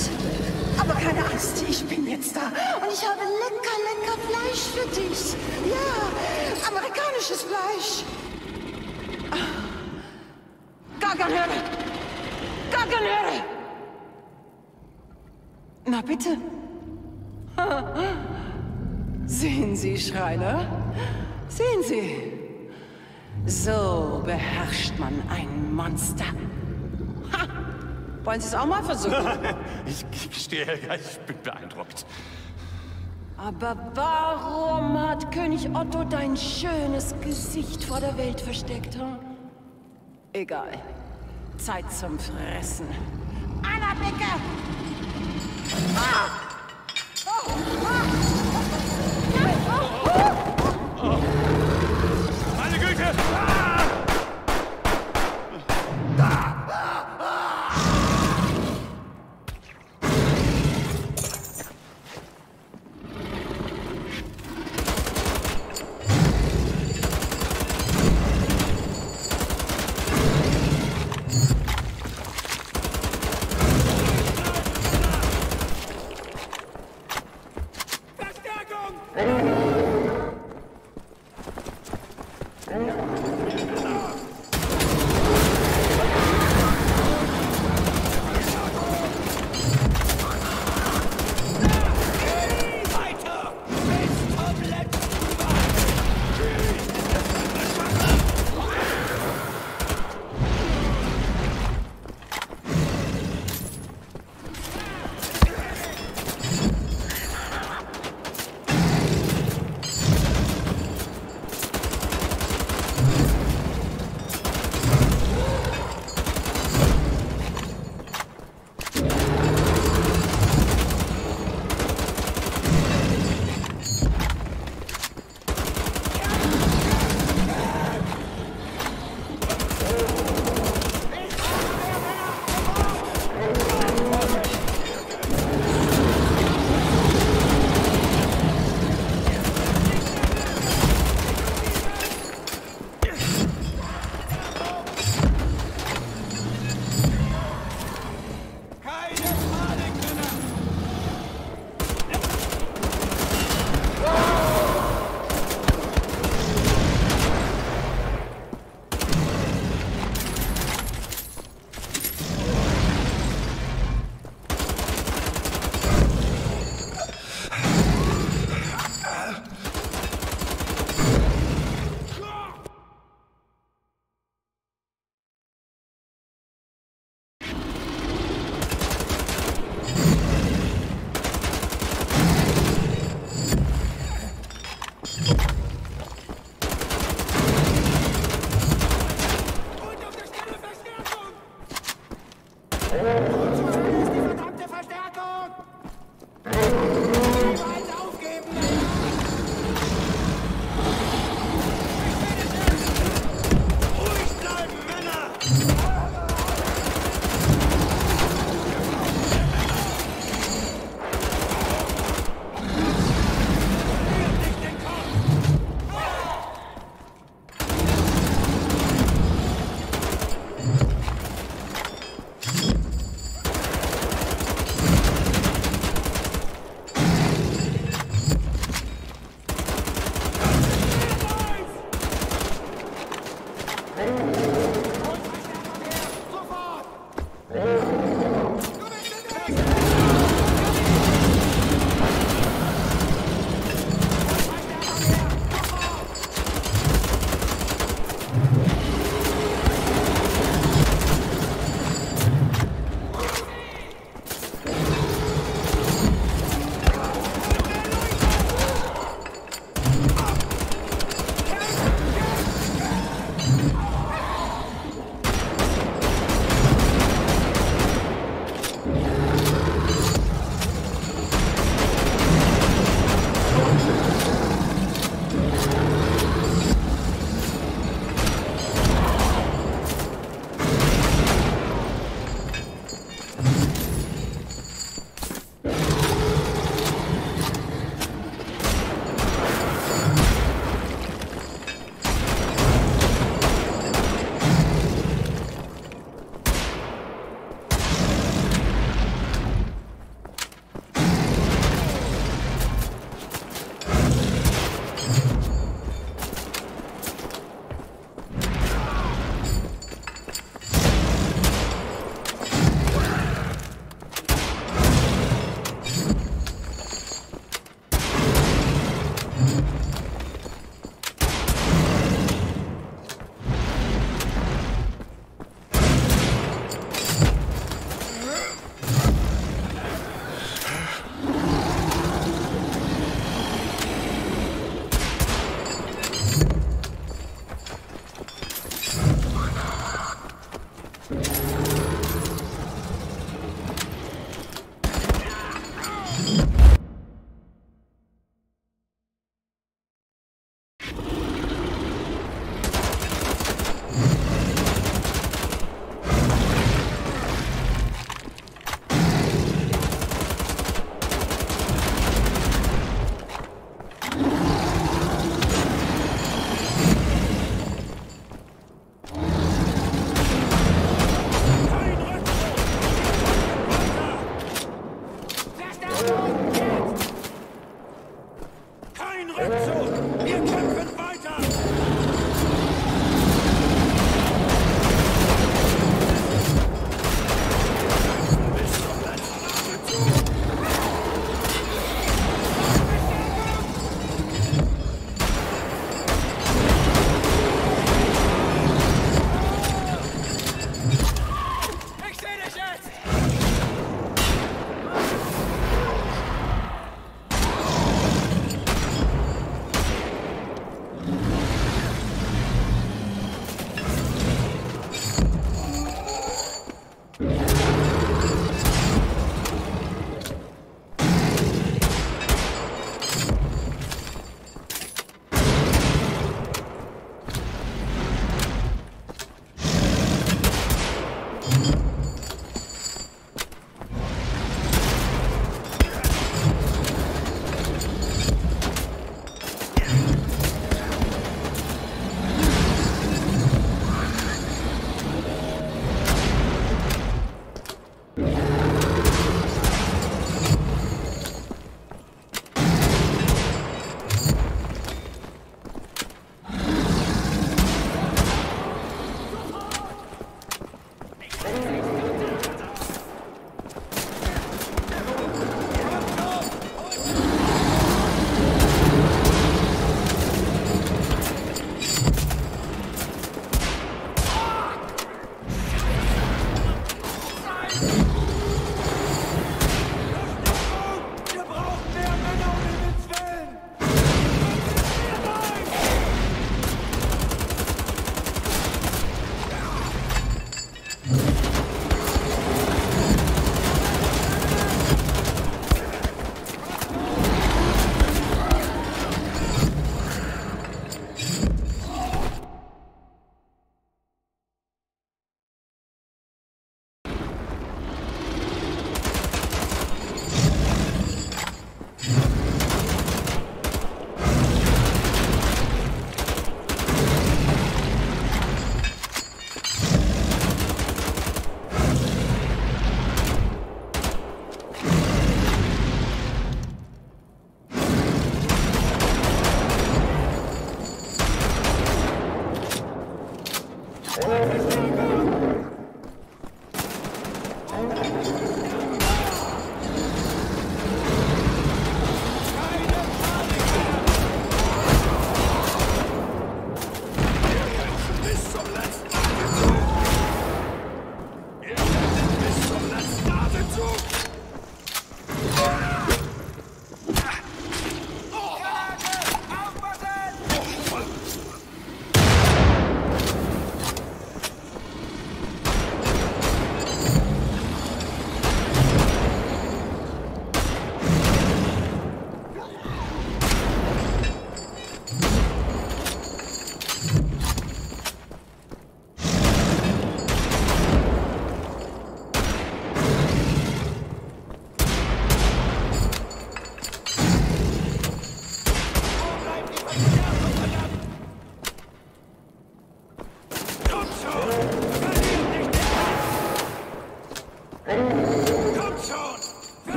Aber keine Angst, ich bin jetzt da. Und ich habe lecker, lecker Fleisch für dich. Ja, aber falsches Fleisch. Gaggenore! Gaggenore! Na bitte. Sehen Sie, Schreiner? Sehen Sie. So beherrscht man ein Monster. Ha! Wollen Sie es auch mal versuchen? Ich gestehe, Helga, ich bin beeindruckt. Aber warum hat König Otto dein schönes Gesicht vor der Welt versteckt, hm? Egal. Zeit zum Fressen. Annabicke! Ah! Oh! Ah! Nein! Oh! Oh! Oh!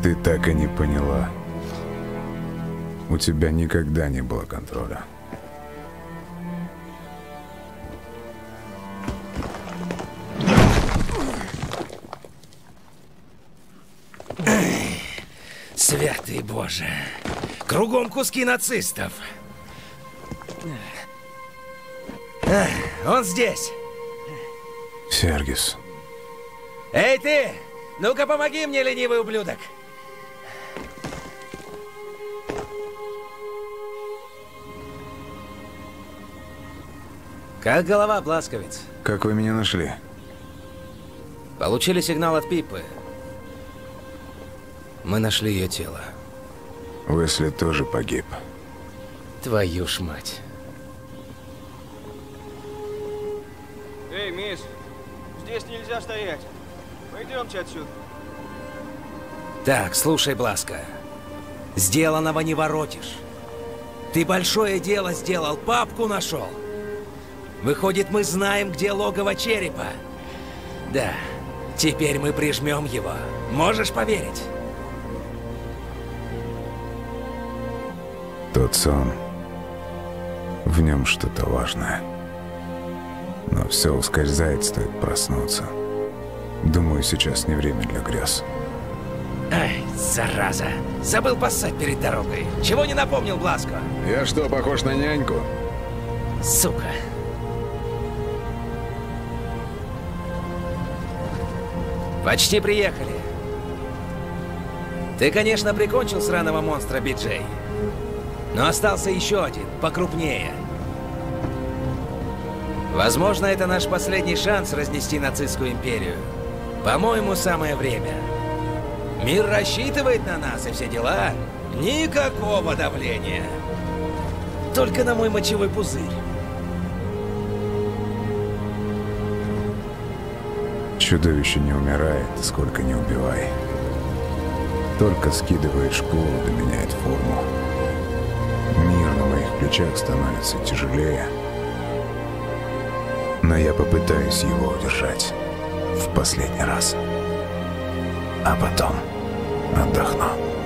Ты так и не поняла. У тебя никогда не было контроля. Святый Боже! Кругом куски нацистов. Он здесь. Сергис. Эй ты! Ну-ка помоги мне, ленивый ублюдок! Как голова, Бласковиц? Как вы меня нашли? Получили сигнал от Пипы. Мы нашли ее тело. Уэсли тоже погиб. Твою ж мать. Эй, мисс, Здесь нельзя стоять. Пойдемте отсюда. Так, слушай, Бласка. Сделанного не воротишь. Ты большое дело сделал, папку нашел. Выходит, мы знаем, где логово черепа. Да, теперь мы прижмем его. Можешь поверить? Тот сон. В нем что-то важное. Но все ускользает, стоит проснуться. Думаю, сейчас не время для грез. Ай, зараза. Забыл поссать перед дорогой. Чего не напомнил, Бласко? Я что, похож на няньку? Сука. Почти приехали. Ты, конечно, прикончил сраного монстра, Би-Джей. Но остался еще один, покрупнее. Возможно, это наш последний шанс разнести нацистскую империю. По-моему, самое время. Мир рассчитывает на нас и все дела. Никакого давления. Только на мой мочевой пузырь. Чудовище не умирает, сколько не убивай. Только скидывает шкуру, да меняет форму. Мир на моих плечах становится тяжелее. Но я попытаюсь его удержать в последний раз. А потом отдохну.